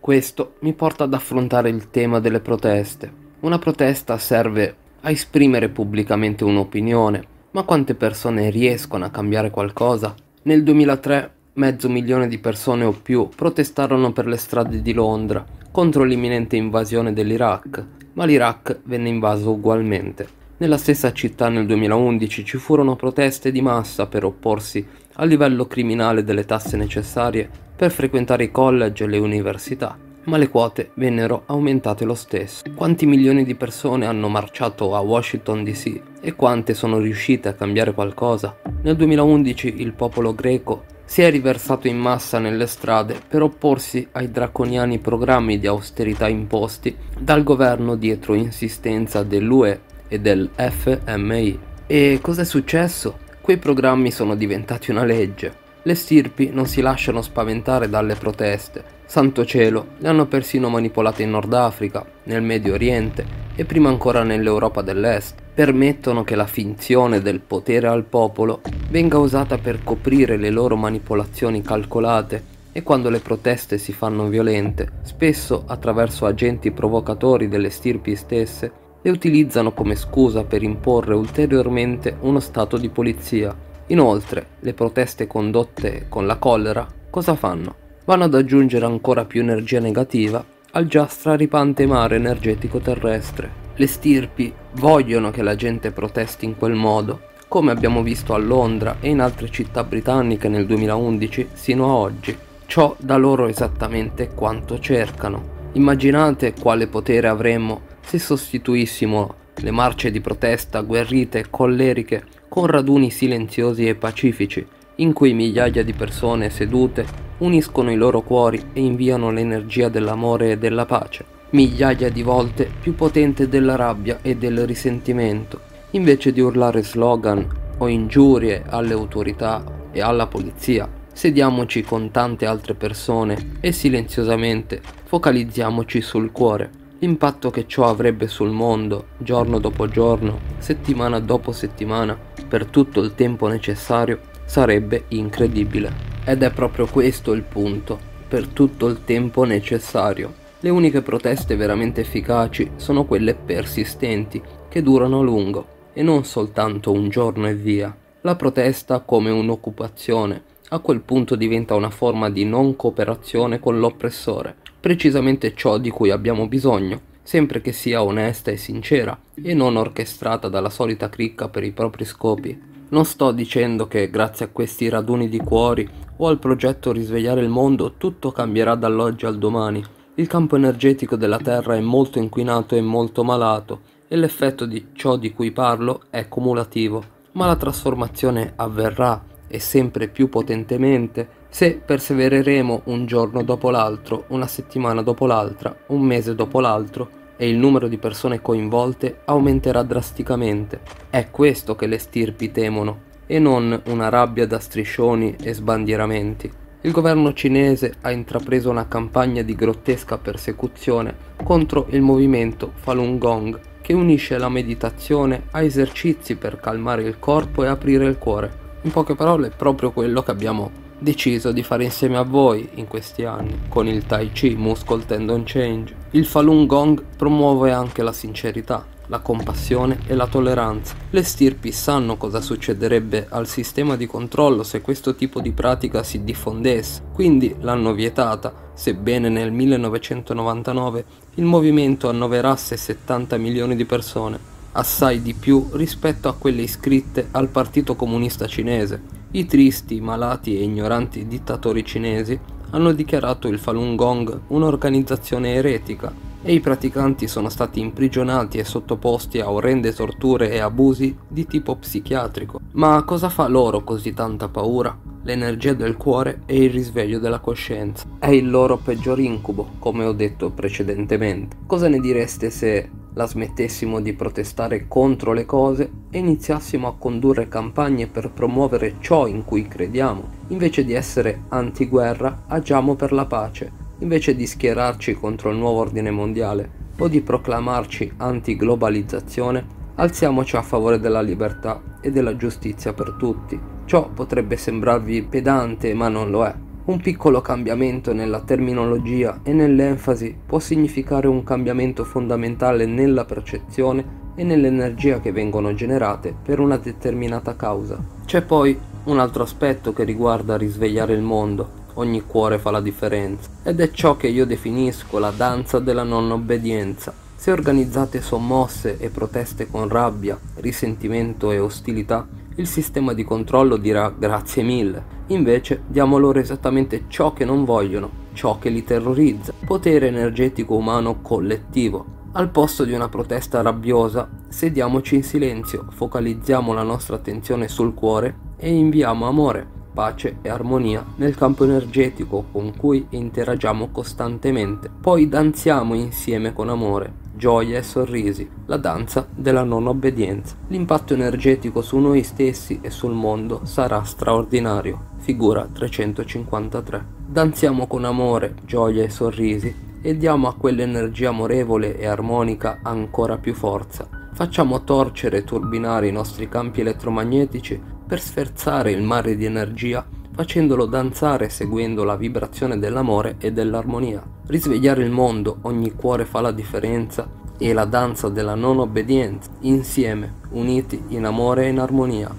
Questo mi porta ad affrontare il tema delle proteste. Una protesta serve a esprimere pubblicamente un'opinione, ma quante persone riescono a cambiare qualcosa? Nel duemilatré mezzo milione di persone o più protestarono per le strade di Londra contro l'imminente invasione dell'Iraq, ma l'Iraq venne invaso ugualmente. Nella stessa città nel duemilaundici ci furono proteste di massa per opporsi al livello criminale delle tasse necessarie per frequentare i college e le università, ma le quote vennero aumentate lo stesso. Quanti milioni di persone hanno marciato a Washington D C e quante sono riuscite a cambiare qualcosa? Nel duemilaundici il popolo greco si è riversato in massa nelle strade per opporsi ai draconiani programmi di austerità imposti dal governo dietro insistenza dell'U E e del F M I. E cos'è successo? Quei programmi sono diventati una legge. Le stirpi non si lasciano spaventare dalle proteste. Santo cielo, le hanno persino manipolate in Nord Africa, nel Medio Oriente e prima ancora nell'Europa dell'Est. Permettono che la finzione del potere al popolo venga usata per coprire le loro manipolazioni calcolate. E quando le proteste si fanno violente, spesso attraverso agenti provocatori delle stirpi stesse, le utilizzano come scusa per imporre ulteriormente uno stato di polizia. Inoltre, le proteste condotte con la collera cosa fanno? Vanno ad aggiungere ancora più energia negativa al già straripante mare energetico terrestre. Le stirpi vogliono che la gente protesti in quel modo, come abbiamo visto a Londra e in altre città britanniche nel duemilaundici sino a oggi. Ciò dà loro esattamente quanto cercano. Immaginate quale potere avremmo se sostituissimo le marce di protesta guerrite e colleriche con raduni silenziosi e pacifici, in cui migliaia di persone sedute uniscono i loro cuori e inviano l'energia dell'amore e della pace, migliaia di volte più potente della rabbia e del risentimento, invece di urlare slogan o ingiurie alle autorità e alla polizia. Sediamoci con tante altre persone e silenziosamente focalizziamoci sul cuore. L'impatto che ciò avrebbe sul mondo, giorno dopo giorno, settimana dopo settimana, per tutto il tempo necessario, sarebbe incredibile. Ed è proprio questo il punto, per tutto il tempo necessario. Le uniche proteste veramente efficaci sono quelle persistenti, che durano a lungo, e non soltanto un giorno e via. La protesta come un'occupazione, a quel punto diventa una forma di non cooperazione con l'oppressore. Precisamente ciò di cui abbiamo bisogno, sempre che sia onesta e sincera e non orchestrata dalla solita cricca per i propri scopi. Non sto dicendo che grazie a questi raduni di cuori o al progetto Risvegliare il mondo tutto cambierà dall'oggi al domani. Il campo energetico della Terra è molto inquinato e molto malato e l'effetto di ciò di cui parlo è cumulativo, ma la trasformazione avverrà e sempre più potentemente se persevereremo un giorno dopo l'altro, una settimana dopo l'altra, un mese dopo l'altro e il numero di persone coinvolte aumenterà drasticamente. È questo che le stirpi temono e non una rabbia da striscioni e sbandieramenti. Il governo cinese ha intrapreso una campagna di grottesca persecuzione contro il movimento Falun Gong che unisce la meditazione a esercizi per calmare il corpo e aprire il cuore. In poche parole è proprio quello che abbiamo deciso di fare insieme a voi in questi anni con il Tai Chi, Muscle Tendon Change. Il Falun Gong promuove anche la sincerità, la compassione e la tolleranza. Le stirpi sanno cosa succederebbe al sistema di controllo se questo tipo di pratica si diffondesse, quindi l'hanno vietata, sebbene nel millenovecentonovantanove il movimento annoverasse settanta milioni di persone. assai di più rispetto a quelle iscritte al Partito Comunista Cinese. I tristi, malati e ignoranti dittatori cinesi hanno dichiarato il Falun Gong un'organizzazione eretica e i praticanti sono stati imprigionati e sottoposti a orrende torture e abusi di tipo psichiatrico. Ma cosa fa loro così tanta paura? L'energia del cuore e il risveglio della coscienza. È il loro peggior incubo, come ho detto precedentemente. Cosa ne direste se la smettessimo di protestare contro le cose e iniziassimo a condurre campagne per promuovere ciò in cui crediamo? Invece di essere anti-guerra, agiamo per la pace. Invece di schierarci contro il nuovo ordine mondiale o di proclamarci anti-globalizzazione, alziamoci a favore della libertà e della giustizia per tutti. Ciò potrebbe sembrarvi pedante, ma non lo è. Un piccolo cambiamento nella terminologia e nell'enfasi può significare un cambiamento fondamentale nella percezione e nell'energia che vengono generate per una determinata causa. C'è poi un altro aspetto che riguarda risvegliare il mondo. Ogni cuore fa la differenza, ed è ciò che io definisco la danza della non obbedienza. Se organizzate sommosse e proteste con rabbia, risentimento e ostilità, il sistema di controllo dirà grazie mille. Invece diamo loro esattamente ciò che non vogliono, ciò che li terrorizza: potere energetico umano collettivo. Al posto di una protesta rabbiosa, sediamoci in silenzio, focalizziamo la nostra attenzione sul cuore e inviamo amore, pace e armonia nel campo energetico con cui interagiamo costantemente. Poi danziamo insieme con amore, gioia e sorrisi, la danza della non obbedienza. L'impatto energetico su noi stessi e sul mondo sarà straordinario. Figura trecentocinquantatré. Danziamo con amore, gioia e sorrisi e diamo a quell'energia amorevole e armonica ancora più forza. Facciamo torcere e turbinare i nostri campi elettromagnetici per sferzare il mare di energia, facendolo danzare seguendo la vibrazione dell'amore e dell'armonia. Risvegliare il mondo, ogni cuore fa la differenza, e la danza della non obbedienza, insieme, uniti in amore e in armonia.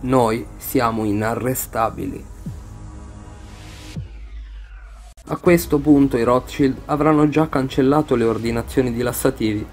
Noi siamo inarrestabili. A questo punto i Rothschild avranno già cancellato le ordinazioni di lassativi.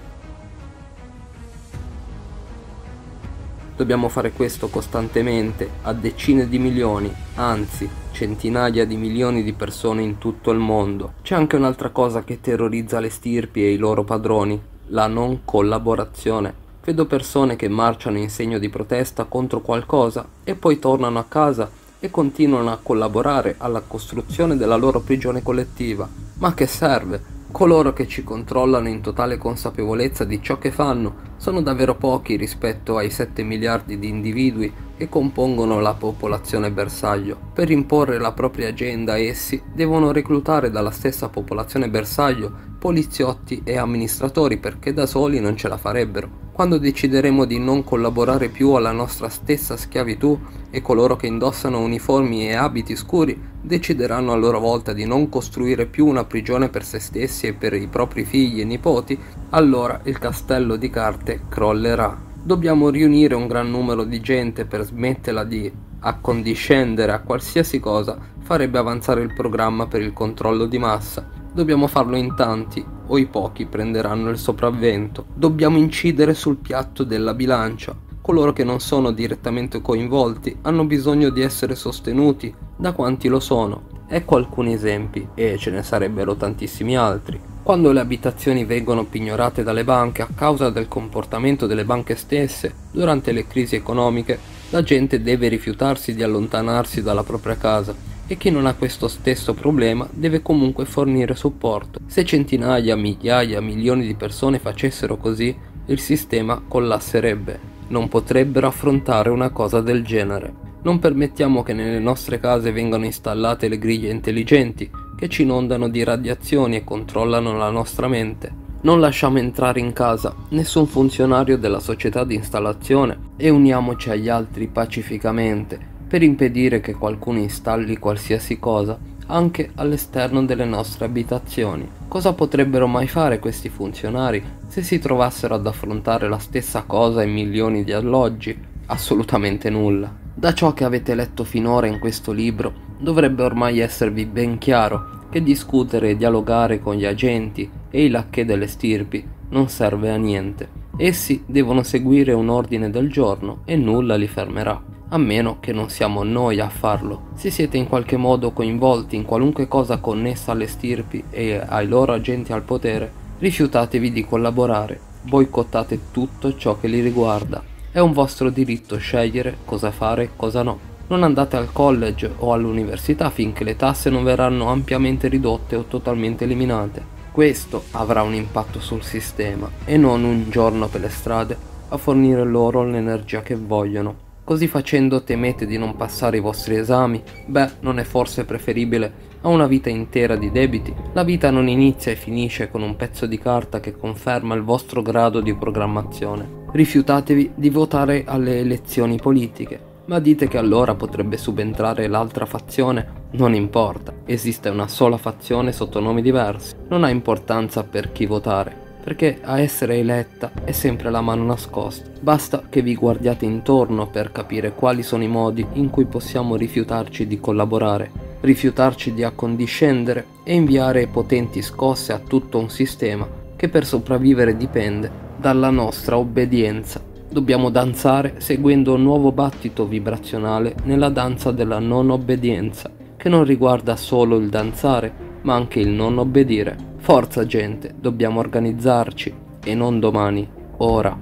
Dobbiamo fare questo costantemente a decine di milioni, anzi centinaia di milioni di persone in tutto il mondo. C'è anche un'altra cosa che terrorizza le stirpi e i loro padroni: la non collaborazione. Vedo persone che marciano in segno di protesta contro qualcosa e poi tornano a casa e continuano a collaborare alla costruzione della loro prigione collettiva. Ma che serve? Coloro che ci controllano in totale consapevolezza di ciò che fanno sono davvero pochi rispetto ai sette miliardi di individui che compongono la popolazione bersaglio. Per imporre la propria agenda essi devono reclutare dalla stessa popolazione bersaglio poliziotti e amministratori, perché da soli non ce la farebbero. Quando decideremo di non collaborare più alla nostra stessa schiavitù, e coloro che indossano uniformi e abiti scuri decideranno a loro volta di non costruire più una prigione per se stessi e per i propri figli e nipoti, allora il castello di carte crollerà. Dobbiamo riunire un gran numero di gente per smetterla di accondiscendere a qualsiasi cosa farebbe avanzare il programma per il controllo di massa. Dobbiamo farlo in tanti, o i pochi prenderanno il sopravvento. Dobbiamo incidere sul piatto della bilancia. Coloro che non sono direttamente coinvolti hanno bisogno di essere sostenuti da quanti lo sono. Ecco alcuni esempi, e ce ne sarebbero tantissimi altri. Quando le abitazioni vengono pignorate dalle banche a causa del comportamento delle banche stesse durante le crisi economiche, la gente deve rifiutarsi di allontanarsi dalla propria casa, e chi non ha questo stesso problema deve comunque fornire supporto. Se centinaia, migliaia, milioni di persone facessero così, il sistema collasserebbe. Non potrebbero affrontare una cosa del genere. Non permettiamo che nelle nostre case vengano installate le griglie intelligenti che ci inondano di radiazioni e controllano la nostra mente. Non lasciamo entrare in casa nessun funzionario della società di installazione e uniamoci agli altri pacificamente per impedire che qualcuno installi qualsiasi cosa anche all'esterno delle nostre abitazioni. Cosa potrebbero mai fare questi funzionari se si trovassero ad affrontare la stessa cosa in milioni di alloggi? Assolutamente nulla. Da ciò che avete letto finora in questo libro, dovrebbe ormai esservi ben chiaro che discutere e dialogare con gli agenti e i lacchè delle stirpi non serve a niente. Essi devono seguire un ordine del giorno e nulla li fermerà, a meno che non siamo noi a farlo. Se siete in qualche modo coinvolti in qualunque cosa connessa alle stirpi e ai loro agenti al potere, rifiutatevi di collaborare, boicottate tutto ciò che li riguarda. È un vostro diritto scegliere cosa fare e cosa no. Non andate al college o all'università finché le tasse non verranno ampiamente ridotte o totalmente eliminate. Questo avrà un impatto sul sistema e non un giorno per le strade a fornire loro l'energia che vogliono. Così facendo temete di non passare i vostri esami? Beh, non è forse preferibile a una vita intera di debiti? La vita non inizia e finisce con un pezzo di carta che conferma il vostro grado di programmazione. Rifiutatevi di votare alle elezioni politiche. Ma dite che allora potrebbe subentrare l'altra fazione? Non importa, esiste una sola fazione sotto nomi diversi. Non ha importanza per chi votare, perché a essere eletta è sempre la mano nascosta. Basta che vi guardiate intorno per capire quali sono i modi in cui possiamo rifiutarci di collaborare, rifiutarci di accondiscendere e inviare potenti scosse a tutto un sistema che per sopravvivere dipende dalla nostra obbedienza. Dobbiamo danzare seguendo un nuovo battito vibrazionale nella danza della non obbedienza, che non riguarda solo il danzare, ma anche il non obbedire. Forza gente, dobbiamo organizzarci, e non domani, ora.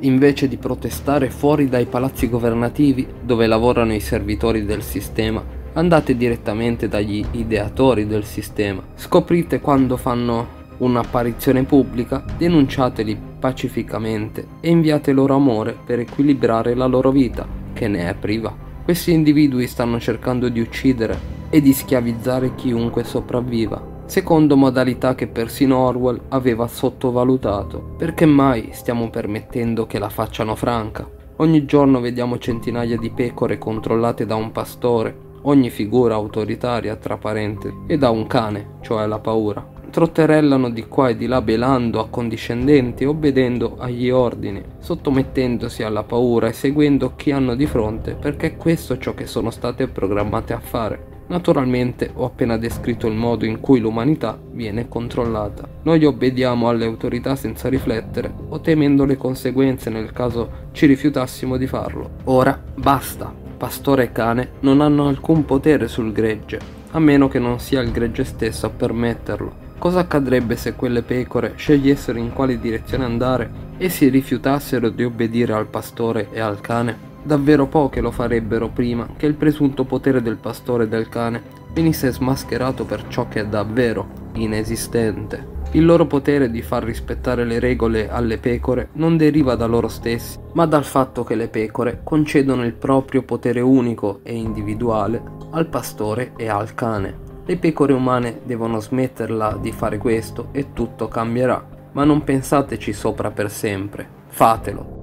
Invece di protestare fuori dai palazzi governativi, dove lavorano i servitori del sistema, andate direttamente dagli ideatori del sistema. Scoprite quando fanno un'apparizione pubblica, denunciateli pacificamente e inviate loro amore per equilibrare la loro vita, che ne è priva. Questi individui stanno cercando di uccidere e di schiavizzare chiunque sopravviva, secondo modalità che persino Orwell aveva sottovalutato. Perché mai stiamo permettendo che la facciano franca? Ogni giorno vediamo centinaia di pecore controllate da un pastore, ogni figura autoritaria tra parentesi, e da un cane, cioè la paura. Trotterellano di qua e di là belando, accondiscendenti, obbedendo agli ordini, sottomettendosi alla paura e seguendo chi hanno di fronte, perché questo è ciò che sono state programmate a fare. Naturalmente ho appena descritto il modo in cui l'umanità viene controllata. Noi obbediamo alle autorità senza riflettere o temendo le conseguenze nel caso ci rifiutassimo di farlo. Ora basta! Pastore e cane non hanno alcun potere sul gregge, a meno che non sia il gregge stesso a permetterlo. Cosa accadrebbe se quelle pecore scegliessero in quale direzione andare e si rifiutassero di obbedire al pastore e al cane? Davvero poche lo farebbero prima che il presunto potere del pastore e del cane venisse smascherato per ciò che è davvero inesistente. Il loro potere di far rispettare le regole alle pecore non deriva da loro stessi, ma dal fatto che le pecore concedono il proprio potere unico e individuale al pastore e al cane. Le pecore umane devono smetterla di fare questo e tutto cambierà, ma non pensateci sopra per sempre, fatelo.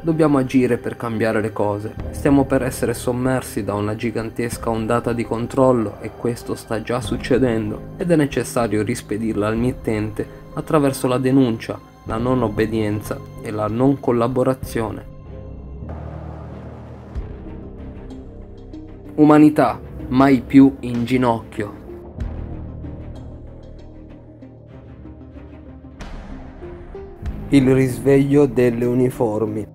Dobbiamo agire per cambiare le cose. Stiamo per essere sommersi da una gigantesca ondata di controllo e questo sta già succedendo ed è necessario rispedirla al mittente attraverso la denuncia, la non obbedienza e la non collaborazione. Umanità, mai più in ginocchio. Il risveglio delle uniformi.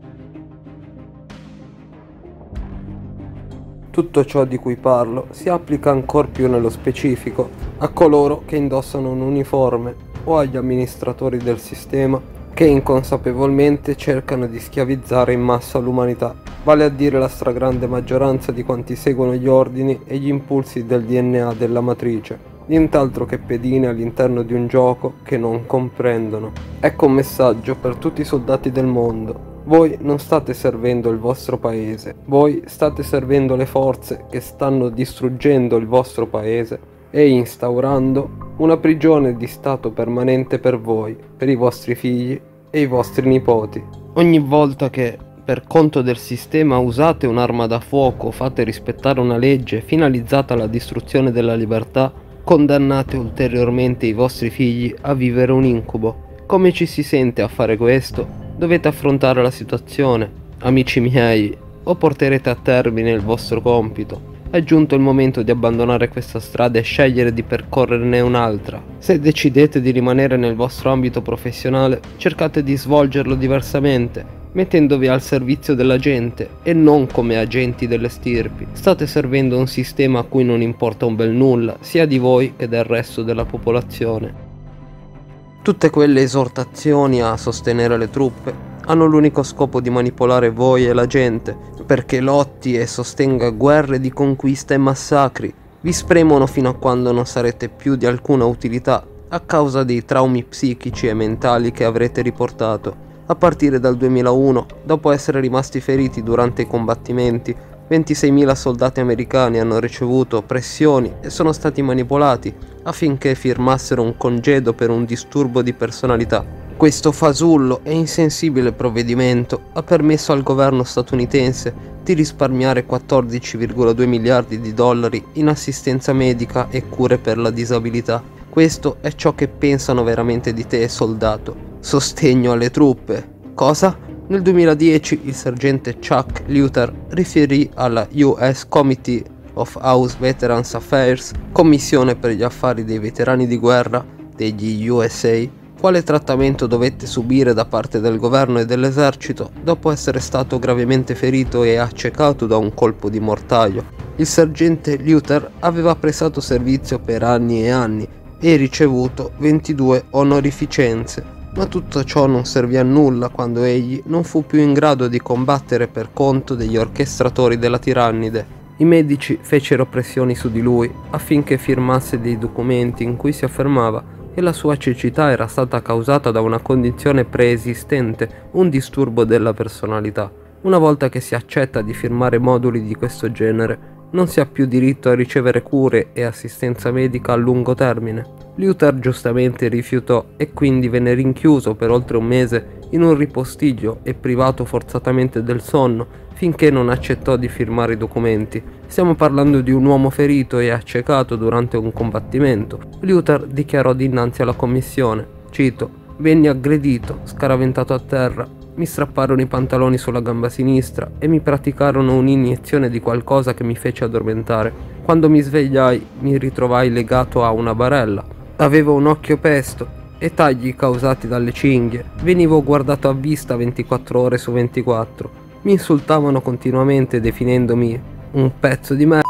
Tutto ciò di cui parlo si applica ancor più nello specifico a coloro che indossano un uniforme o agli amministratori del sistema che inconsapevolmente cercano di schiavizzare in massa l'umanità, vale a dire la stragrande maggioranza di quanti seguono gli ordini e gli impulsi del D N A della matrice, nient'altro che pedine all'interno di un gioco che non comprendono. Ecco un messaggio per tutti i soldati del mondo. Voi non state servendo il vostro paese, voi state servendo le forze che stanno distruggendo il vostro paese e instaurando una prigione di stato permanente per voi, per i vostri figli e i vostri nipoti. Ogni volta che per conto del sistema usate un'arma da fuoco, fate rispettare una legge finalizzata alla distruzione della libertà, condannate ulteriormente i vostri figli a vivere un incubo. Come ci si sente a fare questo? Dovete affrontare la situazione, amici miei, o porterete a termine il vostro compito, È giunto il momento di abbandonare questa strada e scegliere di percorrerne un'altra. Se decidete di rimanere nel vostro ambito professionale, cercate di svolgerlo diversamente, mettendovi al servizio della gente e non come agenti delle stirpi. State servendo un sistema a cui non importa un bel nulla, sia di voi che del resto della popolazione. Tutte quelle esortazioni a sostenere le truppe hanno l'unico scopo di manipolare voi e la gente, perché lotti e sostenga guerre di conquista e massacri. Vi spremono fino a quando non sarete più di alcuna utilità a causa dei traumi psichici e mentali che avrete riportato. A partire dal duemilauno, dopo essere rimasti feriti durante i combattimenti, ventiseimila soldati americani hanno ricevuto pressioni e sono stati manipolati affinché firmassero un congedo per un disturbo di personalità. Questo fasullo e insensibile provvedimento ha permesso al governo statunitense di risparmiare quattordici virgola due miliardi di dollari in assistenza medica e cure per la disabilità. Questo è ciò che pensano veramente di te, soldato. Sostegno alle truppe. Cosa? Nel duemiladieci il sergente Chuck Luther riferì alla U S Committee of House Veterans Affairs, commissione per gli affari dei veterani di guerra degli U S A, quale trattamento dovette subire da parte del governo e dell'esercito dopo essere stato gravemente ferito e accecato da un colpo di mortaio. Il sergente Luther aveva prestato servizio per anni e anni e ricevuto ventidue onorificenze. Ma tutto ciò non servì a nulla quando egli non fu più in grado di combattere per conto degli orchestratori della tirannide. I medici fecero pressioni su di lui affinché firmasse dei documenti in cui si affermava che la sua cecità era stata causata da una condizione preesistente, un disturbo della personalità. Una volta che si accetta di firmare moduli di questo genere, non si ha più diritto a ricevere cure e assistenza medica a lungo termine. Luther giustamente rifiutò e quindi venne rinchiuso per oltre un mese in un ripostiglio e privato forzatamente del sonno finché non accettò di firmare i documenti. Stiamo parlando di un uomo ferito e accecato durante un combattimento. Luther dichiarò dinanzi alla commissione, cito: "Venni aggredito, scaraventato a terra, mi strapparono i pantaloni sulla gamba sinistra e mi praticarono un'iniezione di qualcosa che mi fece addormentare. Quando mi svegliai mi ritrovai legato a una barella. Avevo un occhio pesto e tagli causati dalle cinghie, venivo guardato a vista ventiquattro ore su ventiquattro, mi insultavano continuamente definendomi un pezzo di merda,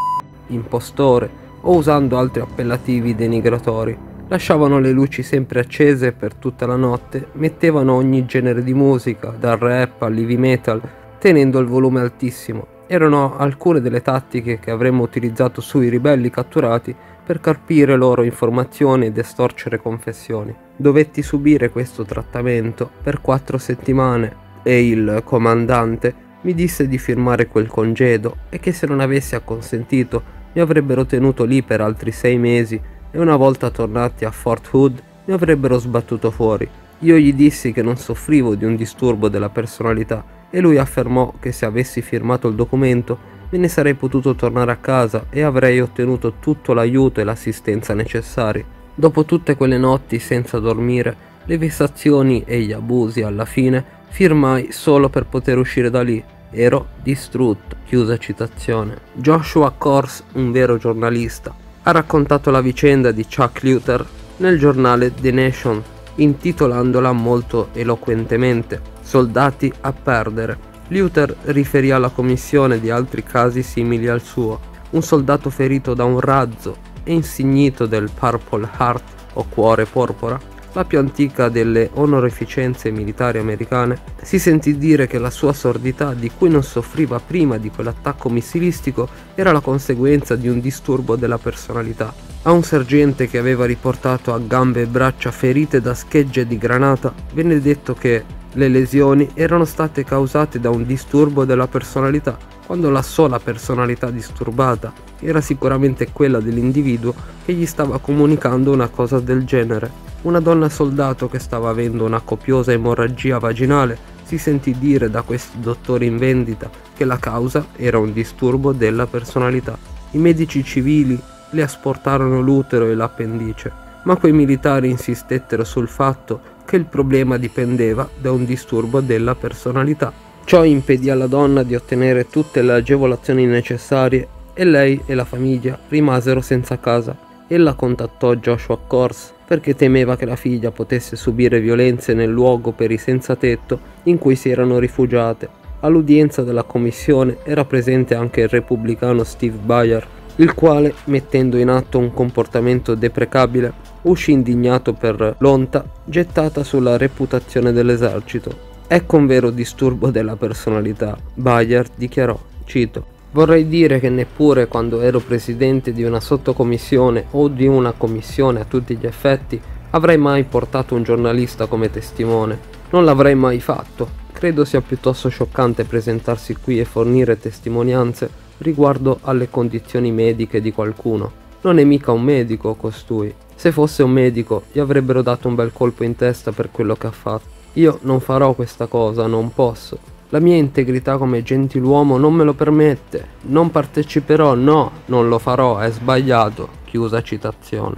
impostore o usando altri appellativi denigratori, lasciavano le luci sempre accese per tutta la notte, mettevano ogni genere di musica, dal rap all'heavy metal, tenendo il volume altissimo. Erano alcune delle tattiche che avremmo utilizzato sui ribelli catturati per carpire loro informazioni ed estorcere confessioni. Dovetti subire questo trattamento per quattro settimane e il comandante mi disse di firmare quel congedo e che se non avessi acconsentito mi avrebbero tenuto lì per altri sei mesi e una volta tornati a Fort Hood mi avrebbero sbattuto fuori. Io gli dissi che non soffrivo di un disturbo della personalità e lui affermò che se avessi firmato il documento me ne sarei potuto tornare a casa e avrei ottenuto tutto l'aiuto e l'assistenza necessari. Dopo tutte quelle notti senza dormire, le vessazioni e gli abusi, alla fine firmai solo per poter uscire da lì. Ero distrutto." Chiusa citazione. Joshua Kors, un vero giornalista, ha raccontato la vicenda di Chuck Luther nel giornale The Nation, intitolandola molto eloquentemente "Soldati a perdere". Luther riferì alla commissione di altri casi simili al suo: un soldato ferito da un razzo e insignito del Purple Heart, o cuore porpora, la più antica delle onorificenze militari americane, si sentì dire che la sua sordità, di cui non soffriva prima di quell'attacco missilistico, era la conseguenza di un disturbo della personalità. A un sergente che aveva riportato a gambe e braccia ferite da schegge di granata venne detto che le lesioni erano state causate da un disturbo della personalità, quando la sola personalità disturbata era sicuramente quella dell'individuo che gli stava comunicando una cosa del genere. Una donna soldato che stava avendo una copiosa emorragia vaginale si sentì dire da questi dottori in vendita che la causa era un disturbo della personalità. I medici civili le asportarono l'utero e l'appendice, ma quei militari insistettero sul fatto che il problema dipendeva da un disturbo della personalità. Ciò impedì alla donna di ottenere tutte le agevolazioni necessarie e lei e la famiglia rimasero senza casa. Ella contattò Joshua Kors perché temeva che la figlia potesse subire violenze nel luogo per i senzatetto in cui si erano rifugiate. All'udienza della commissione era presente anche il repubblicano Steve Bayer, il quale, mettendo in atto un comportamento deprecabile, uscì indignato per l'onta gettata sulla reputazione dell'esercito. Ecco un vero disturbo della personalità, Bayer dichiarò, cito: "Vorrei dire che neppure quando ero presidente di una sottocommissione o di una commissione a tutti gli effetti avrei mai portato un giornalista come testimone. Non l'avrei mai fatto. Credo sia piuttosto scioccante presentarsi qui e fornire testimonianze riguardo alle condizioni mediche di qualcuno. Non è mica un medico costui. Se fosse un medico gli avrebbero dato un bel colpo in testa per quello che ha fatto. Io non farò questa cosa, non posso. La mia integrità come gentiluomo non me lo permette. Non parteciperò, no, non lo farò, è sbagliato." Chiusa citazione.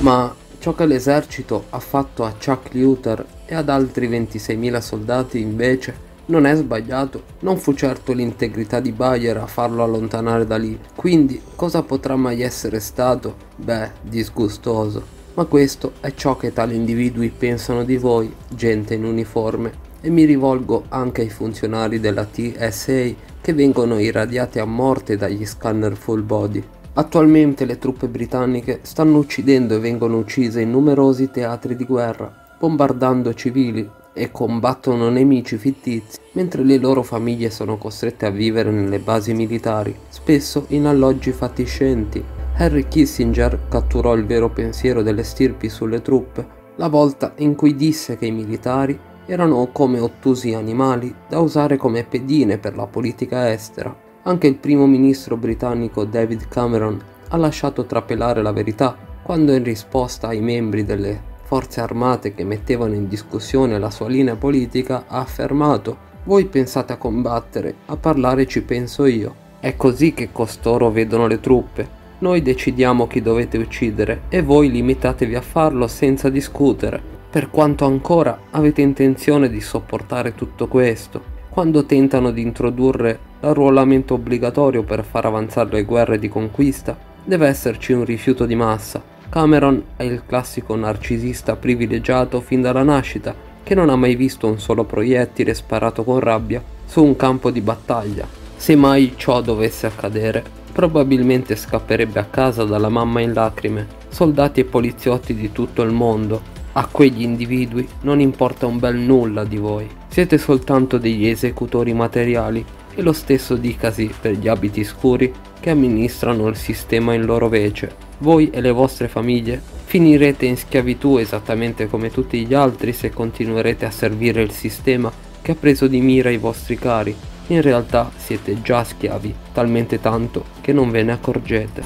Ma ciò che l'esercito ha fatto a Chuck Luther e ad altri ventiseimila soldati invece non è sbagliato. Non fu certo l'integrità di Bayer a farlo allontanare da lì, quindi cosa potrà mai essere stato? Beh, disgustoso. Ma questo è ciò che tali individui pensano di voi, gente in uniforme. E mi rivolgo anche ai funzionari della T S A che vengono irradiati a morte dagli scanner full body. Attualmente le truppe britanniche stanno uccidendo e vengono uccise in numerosi teatri di guerra, bombardando civili e combattono nemici fittizi, mentre le loro famiglie sono costrette a vivere nelle basi militari, spesso in alloggi fatiscenti. Henry Kissinger catturò il vero pensiero delle stirpi sulle truppe, la volta in cui disse che i militari erano come ottusi animali da usare come pedine per la politica estera. Anche il primo ministro britannico David Cameron ha lasciato trapelare la verità quando, in risposta ai membri delle forze armate che mettevano in discussione la sua linea politica, ha affermato: "Voi pensate a combattere, a parlare ci penso io. È così che costoro vedono le truppe. Noi decidiamo chi dovete uccidere e voi limitatevi a farlo senza discutere. Per quanto ancora avete intenzione di sopportare tutto questo, quando tentano di introdurre l'arruolamento obbligatorio per far avanzare le guerre di conquista, deve esserci un rifiuto di massa." Cameron è il classico narcisista privilegiato fin dalla nascita, che non ha mai visto un solo proiettile sparato con rabbia su un campo di battaglia. Se mai ciò dovesse accadere, probabilmente scapperebbe a casa dalla mamma in lacrime. Soldati e poliziotti di tutto il mondo, a quegli individui non importa un bel nulla di voi. Siete soltanto degli esecutori materiali, e lo stesso dicasi per gli abiti scuri che amministrano il sistema in loro vece. Voi e le vostre famiglie finirete in schiavitù esattamente come tutti gli altri se continuerete a servire il sistema che ha preso di mira i vostri cari. In realtà siete già schiavi, talmente tanto che non ve ne accorgete.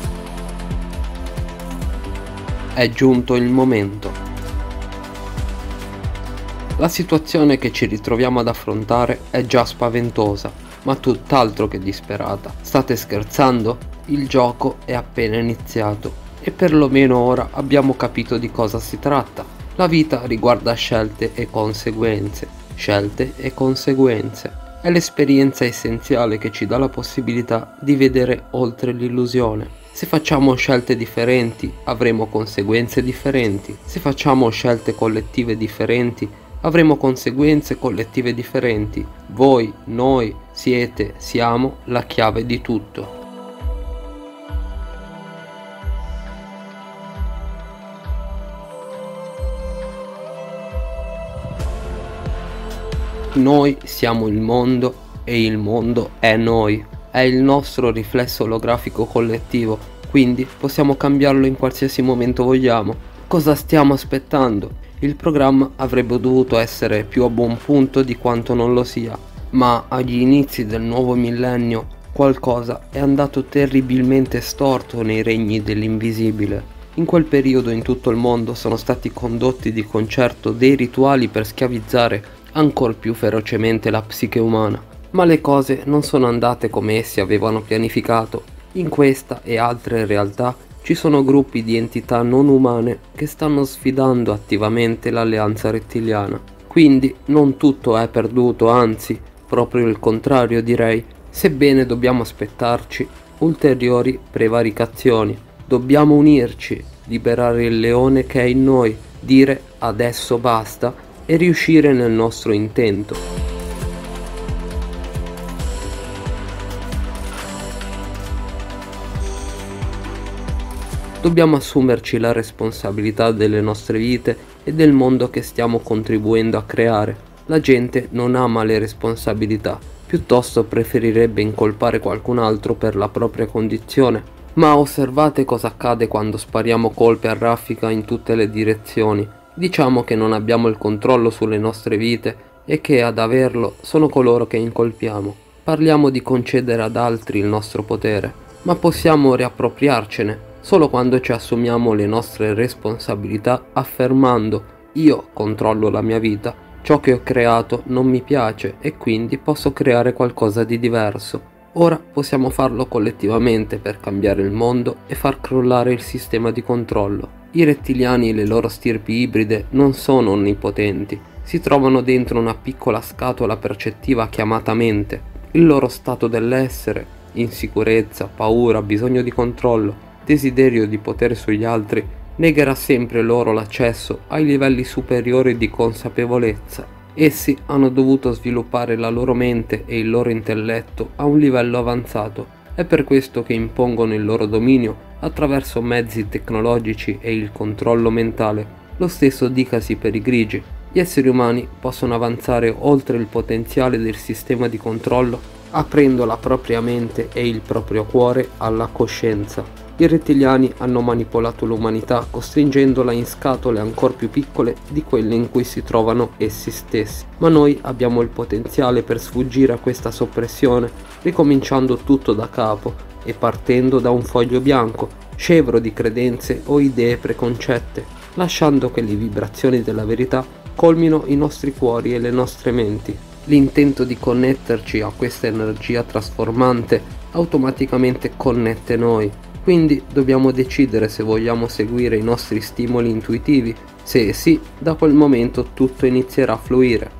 È giunto il momento. La situazione che ci ritroviamo ad affrontare è già spaventosa, ma tutt'altro che disperata. State scherzando? Il gioco è appena iniziato e perlomeno ora abbiamo capito di cosa si tratta. La vita riguarda scelte e conseguenze, scelte e conseguenze. È l'esperienza essenziale che ci dà la possibilità di vedere oltre l'illusione. Se facciamo scelte differenti, avremo conseguenze differenti. Se facciamo scelte collettive differenti, avremo conseguenze collettive differenti. Voi, noi, siete, siamo la chiave di tutto. Noi siamo il mondo e il mondo è noi. È il nostro riflesso olografico collettivo, quindi possiamo cambiarlo in qualsiasi momento vogliamo. Cosa stiamo aspettando? Il programma avrebbe dovuto essere più a buon punto di quanto non lo sia, ma agli inizi del nuovo millennio qualcosa è andato terribilmente storto nei regni dell'invisibile. In quel periodo in tutto il mondo sono stati condotti di concerto dei rituali per schiavizzare ancor più ferocemente la psiche umana, ma le cose non sono andate come essi avevano pianificato. In questa e altre realtà ci sono gruppi di entità non umane che stanno sfidando attivamente l'alleanza rettiliana. Quindi non tutto è perduto, anzi, proprio il contrario direi, sebbene dobbiamo aspettarci ulteriori prevaricazioni. Dobbiamo unirci, liberare il leone che è in noi, dire adesso basta e riuscire nel nostro intento. Dobbiamo assumerci la responsabilità delle nostre vite e del mondo che stiamo contribuendo a creare. La gente non ama le responsabilità, piuttosto preferirebbe incolpare qualcun altro per la propria condizione. Ma osservate cosa accade quando spariamo colpe a raffica in tutte le direzioni. Diciamo che non abbiamo il controllo sulle nostre vite e che ad averlo sono coloro che incolpiamo. Parliamo di concedere ad altri il nostro potere, ma possiamo riappropriarcene solo quando ci assumiamo le nostre responsabilità affermando: io controllo la mia vita, ciò che ho creato non mi piace e quindi posso creare qualcosa di diverso. Ora possiamo farlo collettivamente per cambiare il mondo e far crollare il sistema di controllo. I rettiliani e le loro stirpi ibride non sono onnipotenti, si trovano dentro una piccola scatola percettiva chiamata mente. Il loro stato dell'essere, insicurezza, paura, bisogno di controllo, desiderio di potere sugli altri, negherà sempre loro l'accesso ai livelli superiori di consapevolezza. Essi hanno dovuto sviluppare la loro mente e il loro intelletto a un livello avanzato. È per questo che impongono il loro dominio attraverso mezzi tecnologici e il controllo mentale. Lo stesso dicasi per i grigi. Gli esseri umani possono avanzare oltre il potenziale del sistema di controllo aprendo la propria mente e il proprio cuore alla coscienza. I rettiliani hanno manipolato l'umanità costringendola in scatole ancora più piccole di quelle in cui si trovano essi stessi, ma noi abbiamo il potenziale per sfuggire a questa soppressione ricominciando tutto da capo e partendo da un foglio bianco, scevro di credenze o idee preconcette, lasciando che le vibrazioni della verità colmino i nostri cuori e le nostre menti. L'intento di connetterci a questa energia trasformante automaticamente connette noi. Quindi dobbiamo decidere se vogliamo seguire i nostri stimoli intuitivi. Se sì, da quel momento tutto inizierà a fluire.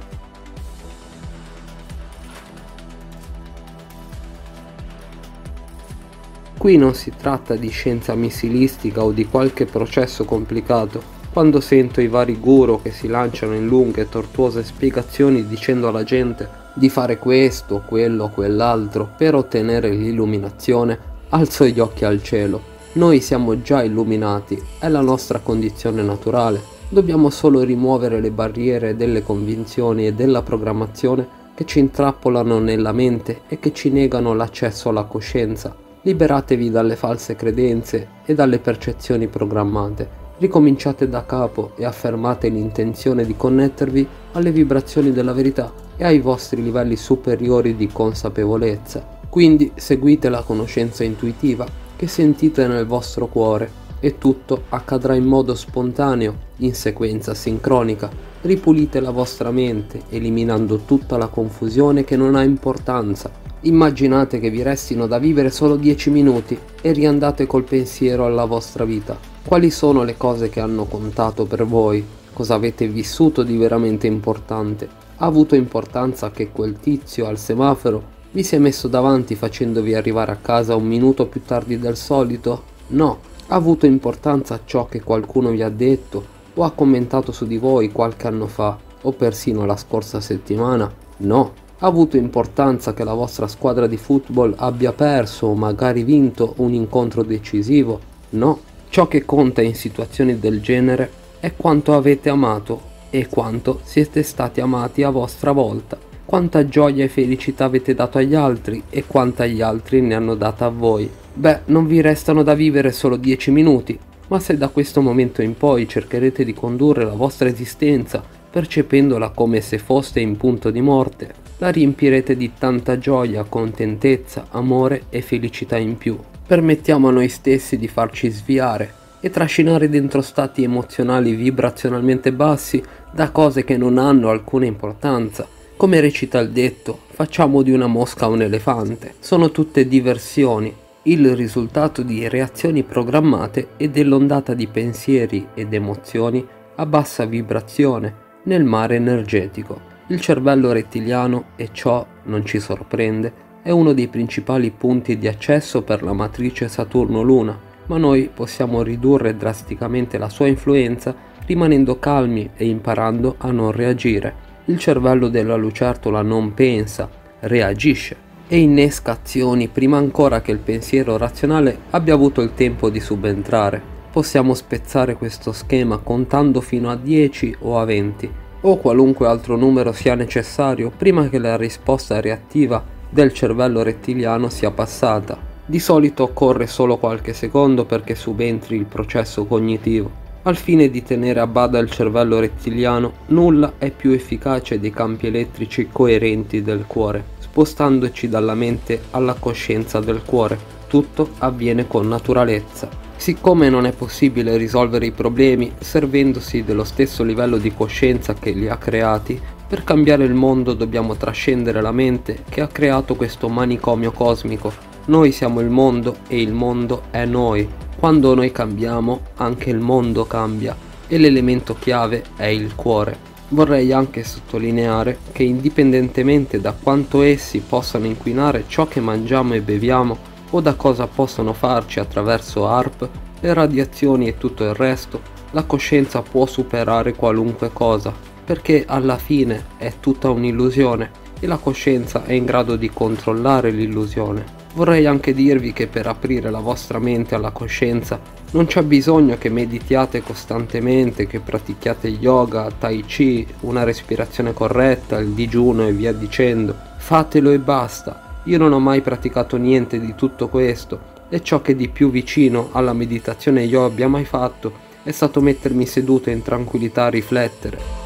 Qui non si tratta di scienza missilistica o di qualche processo complicato. Quando sento i vari guru che si lanciano in lunghe e tortuose spiegazioni dicendo alla gente di fare questo, quello o quell'altro per ottenere l'illuminazione, alzo gli occhi al cielo. Noi siamo già illuminati, è la nostra condizione naturale. Dobbiamo solo rimuovere le barriere delle convinzioni e della programmazione che ci intrappolano nella mente e che ci negano l'accesso alla coscienza. Liberatevi dalle false credenze e dalle percezioni programmate. Ricominciate da capo e affermate l'intenzione di connettervi alle vibrazioni della verità e ai vostri livelli superiori di consapevolezza. Quindi seguite la conoscenza intuitiva che sentite nel vostro cuore e tutto accadrà in modo spontaneo, in sequenza sincronica. Ripulite la vostra mente, eliminando tutta la confusione che non ha importanza. Immaginate che vi restino da vivere solo dieci minuti e riandate col pensiero alla vostra vita. Quali sono le cose che hanno contato per voi? Cosa avete vissuto di veramente importante? Ha avuto importanza che quel tizio al semaforo vi si è messo davanti facendovi arrivare a casa un minuto più tardi del solito? No, ha avuto importanza ciò che qualcuno vi ha detto o ha commentato su di voi qualche anno fa o persino la scorsa settimana? No, ha avuto importanza che la vostra squadra di football abbia perso o magari vinto un incontro decisivo? No, ciò che conta in situazioni del genere è quanto avete amato e quanto siete stati amati a vostra volta. Quanta gioia e felicità avete dato agli altri e quanta gli altri ne hanno data a voi. Beh, non vi restano da vivere solo dieci minuti, ma se da questo momento in poi cercherete di condurre la vostra esistenza percependola come se foste in punto di morte, la riempirete di tanta gioia, contentezza, amore e felicità in più. Permettiamo a noi stessi di farci sviare e trascinare dentro stati emozionali vibrazionalmente bassi da cose che non hanno alcuna importanza. Come recita il detto, facciamo di una mosca un elefante. Sono tutte diversioni, il risultato di reazioni programmate e dell'ondata di pensieri ed emozioni a bassa vibrazione nel mare energetico. Il cervello rettiliano, e ciò non ci sorprende, è uno dei principali punti di accesso per la matrice Saturno-Luna, ma noi possiamo ridurre drasticamente la sua influenza rimanendo calmi e imparando a non reagire. Il cervello della lucertola non pensa, reagisce e innesca azioni prima ancora che il pensiero razionale abbia avuto il tempo di subentrare. Possiamo spezzare questo schema contando fino a dieci o a venti, o qualunque altro numero sia necessario prima che la risposta reattiva del cervello rettiliano sia passata. Di solito occorre solo qualche secondo perché subentri il processo cognitivo. Al fine di tenere a bada il cervello rettiliano, nulla è più efficace dei campi elettrici coerenti del cuore, spostandoci dalla mente alla coscienza del cuore. Tutto avviene con naturalezza. Siccome non è possibile risolvere i problemi servendosi dello stesso livello di coscienza che li ha creati, per cambiare il mondo dobbiamo trascendere la mente che ha creato questo manicomio cosmico. Noi siamo il mondo e il mondo è noi. Quando noi cambiamo, anche il mondo cambia, e l'elemento chiave è il cuore. Vorrei anche sottolineare che, indipendentemente da quanto essi possano inquinare ciò che mangiamo e beviamo, o da cosa possono farci attraverso HAARP, le radiazioni e tutto il resto, la coscienza può superare qualunque cosa, perché alla fine è tutta un'illusione, e la coscienza è in grado di controllare l'illusione. Vorrei anche dirvi che per aprire la vostra mente alla coscienza non c'è bisogno che meditiate costantemente, che pratichiate yoga, tai chi, una respirazione corretta, il digiuno e via dicendo. Fatelo e basta. Io non ho mai praticato niente di tutto questo, e ciò che di più vicino alla meditazione io abbia mai fatto è stato mettermi seduto in tranquillità a riflettere.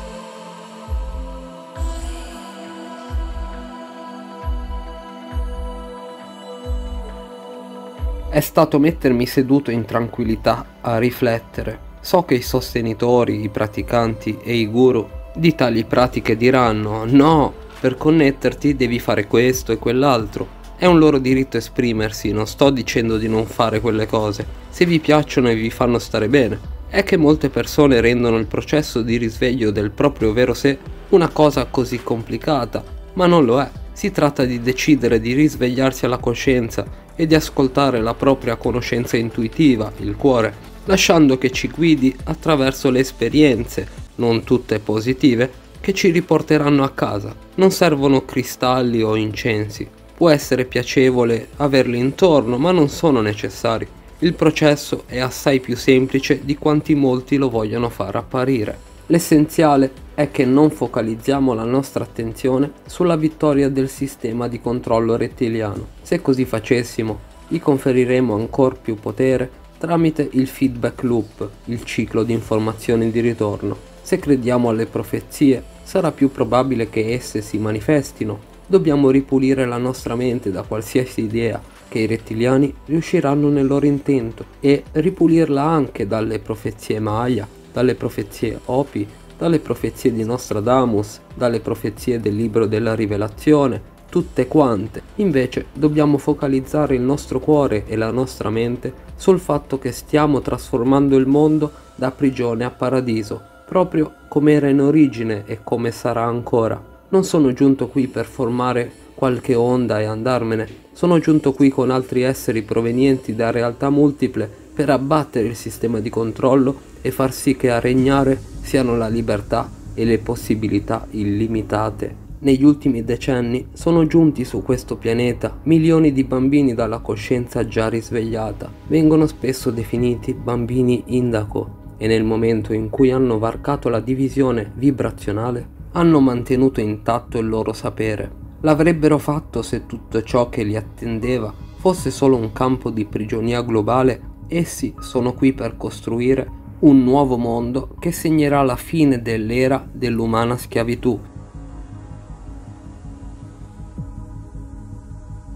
È stato mettermi seduto in tranquillità a riflettere. So che i sostenitori, i praticanti e i guru di tali pratiche diranno: no, per connetterti devi fare questo e quell'altro. È un loro diritto esprimersi, non sto dicendo di non fare quelle cose, se vi piacciono e vi fanno stare bene. È che molte persone rendono il processo di risveglio del proprio vero sé una cosa così complicata, ma non lo è. Si tratta di decidere di risvegliarsi alla coscienza e di ascoltare la propria conoscenza intuitiva, il cuore, lasciando che ci guidi attraverso le esperienze, non tutte positive, che ci riporteranno a casa. Non servono cristalli o incensi. Può essere piacevole averli intorno, ma non sono necessari. Il processo è assai più semplice di quanti molti lo vogliano far apparire. L'essenziale è che non focalizziamo la nostra attenzione sulla vittoria del sistema di controllo rettiliano. Se così facessimo, gli conferiremo ancora più potere tramite il feedback loop, il ciclo di informazioni di ritorno. Se crediamo alle profezie, sarà più probabile che esse si manifestino. Dobbiamo ripulire la nostra mente da qualsiasi idea che i rettiliani riusciranno nel loro intento, e ripulirla anche dalle profezie Maya, dalle profezie Hopi, dalle profezie di Nostradamus, dalle profezie del libro della rivelazione, tutte quante. Invece dobbiamo focalizzare il nostro cuore e la nostra mente sul fatto che stiamo trasformando il mondo da prigione a paradiso, proprio come era in origine e come sarà ancora. Non sono giunto qui per formare qualche onda e andarmene, sono giunto qui con altri esseri provenienti da realtà multiple per abbattere il sistema di controllo e far sì che a regnare siano la libertà e le possibilità illimitate. Negli ultimi decenni sono giunti su questo pianeta milioni di bambini dalla coscienza già risvegliata. Vengono spesso definiti bambini indaco, e nel momento in cui hanno varcato la divisione vibrazionale hanno mantenuto intatto il loro sapere. L'avrebbero fatto se tutto ciò che li attendeva fosse solo un campo di prigionia globale. Essi sono qui per costruire un nuovo mondo che segnerà la fine dell'era dell'umana schiavitù.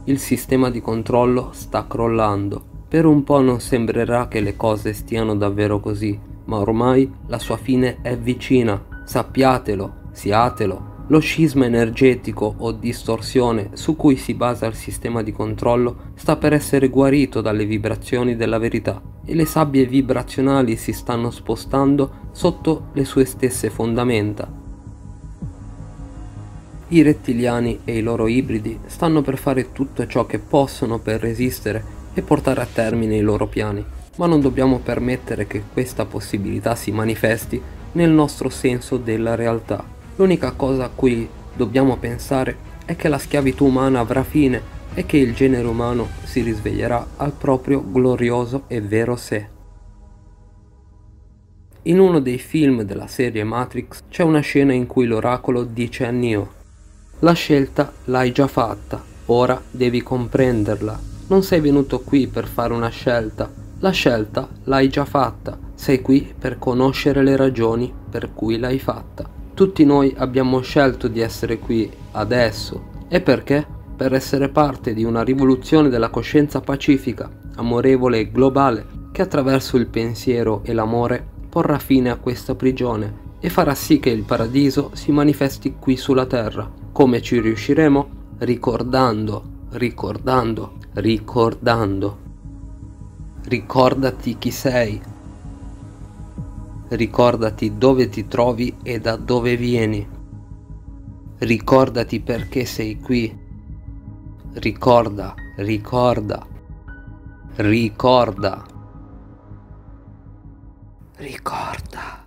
Il sistema di controllo sta crollando. Per un po' non sembrerà che le cose stiano davvero così, ma ormai la sua fine è vicina. Sappiatelo, siatelo. Lo scisma energetico o distorsione su cui si basa il sistema di controllo sta per essere guarito dalle vibrazioni della verità, e le sabbie vibrazionali si stanno spostando sotto le sue stesse fondamenta. I rettiliani e i loro ibridi stanno per fare tutto ciò che possono per resistere e portare a termine i loro piani, ma non dobbiamo permettere che questa possibilità si manifesti nel nostro senso della realtà. L'unica cosa a cui dobbiamo pensare è che la schiavitù umana avrà fine e che il genere umano si risveglierà al proprio glorioso e vero sé. In uno dei film della serie Matrix c'è una scena in cui l'oracolo dice a Neo: la scelta l'hai già fatta, ora devi comprenderla. Non sei venuto qui per fare una scelta, la scelta l'hai già fatta, sei qui per conoscere le ragioni per cui l'hai fatta. Tutti noi abbiamo scelto di essere qui, adesso. E perché? Per essere parte di una rivoluzione della coscienza pacifica, amorevole e globale, che attraverso il pensiero e l'amore porrà fine a questa prigione e farà sì che il paradiso si manifesti qui sulla terra. Come ci riusciremo? Ricordando, ricordando, ricordando. Ricordati chi sei. Ricordati dove ti trovi e da dove vieni. Ricordati perché sei qui. Ricorda, ricorda, ricorda. Ricorda.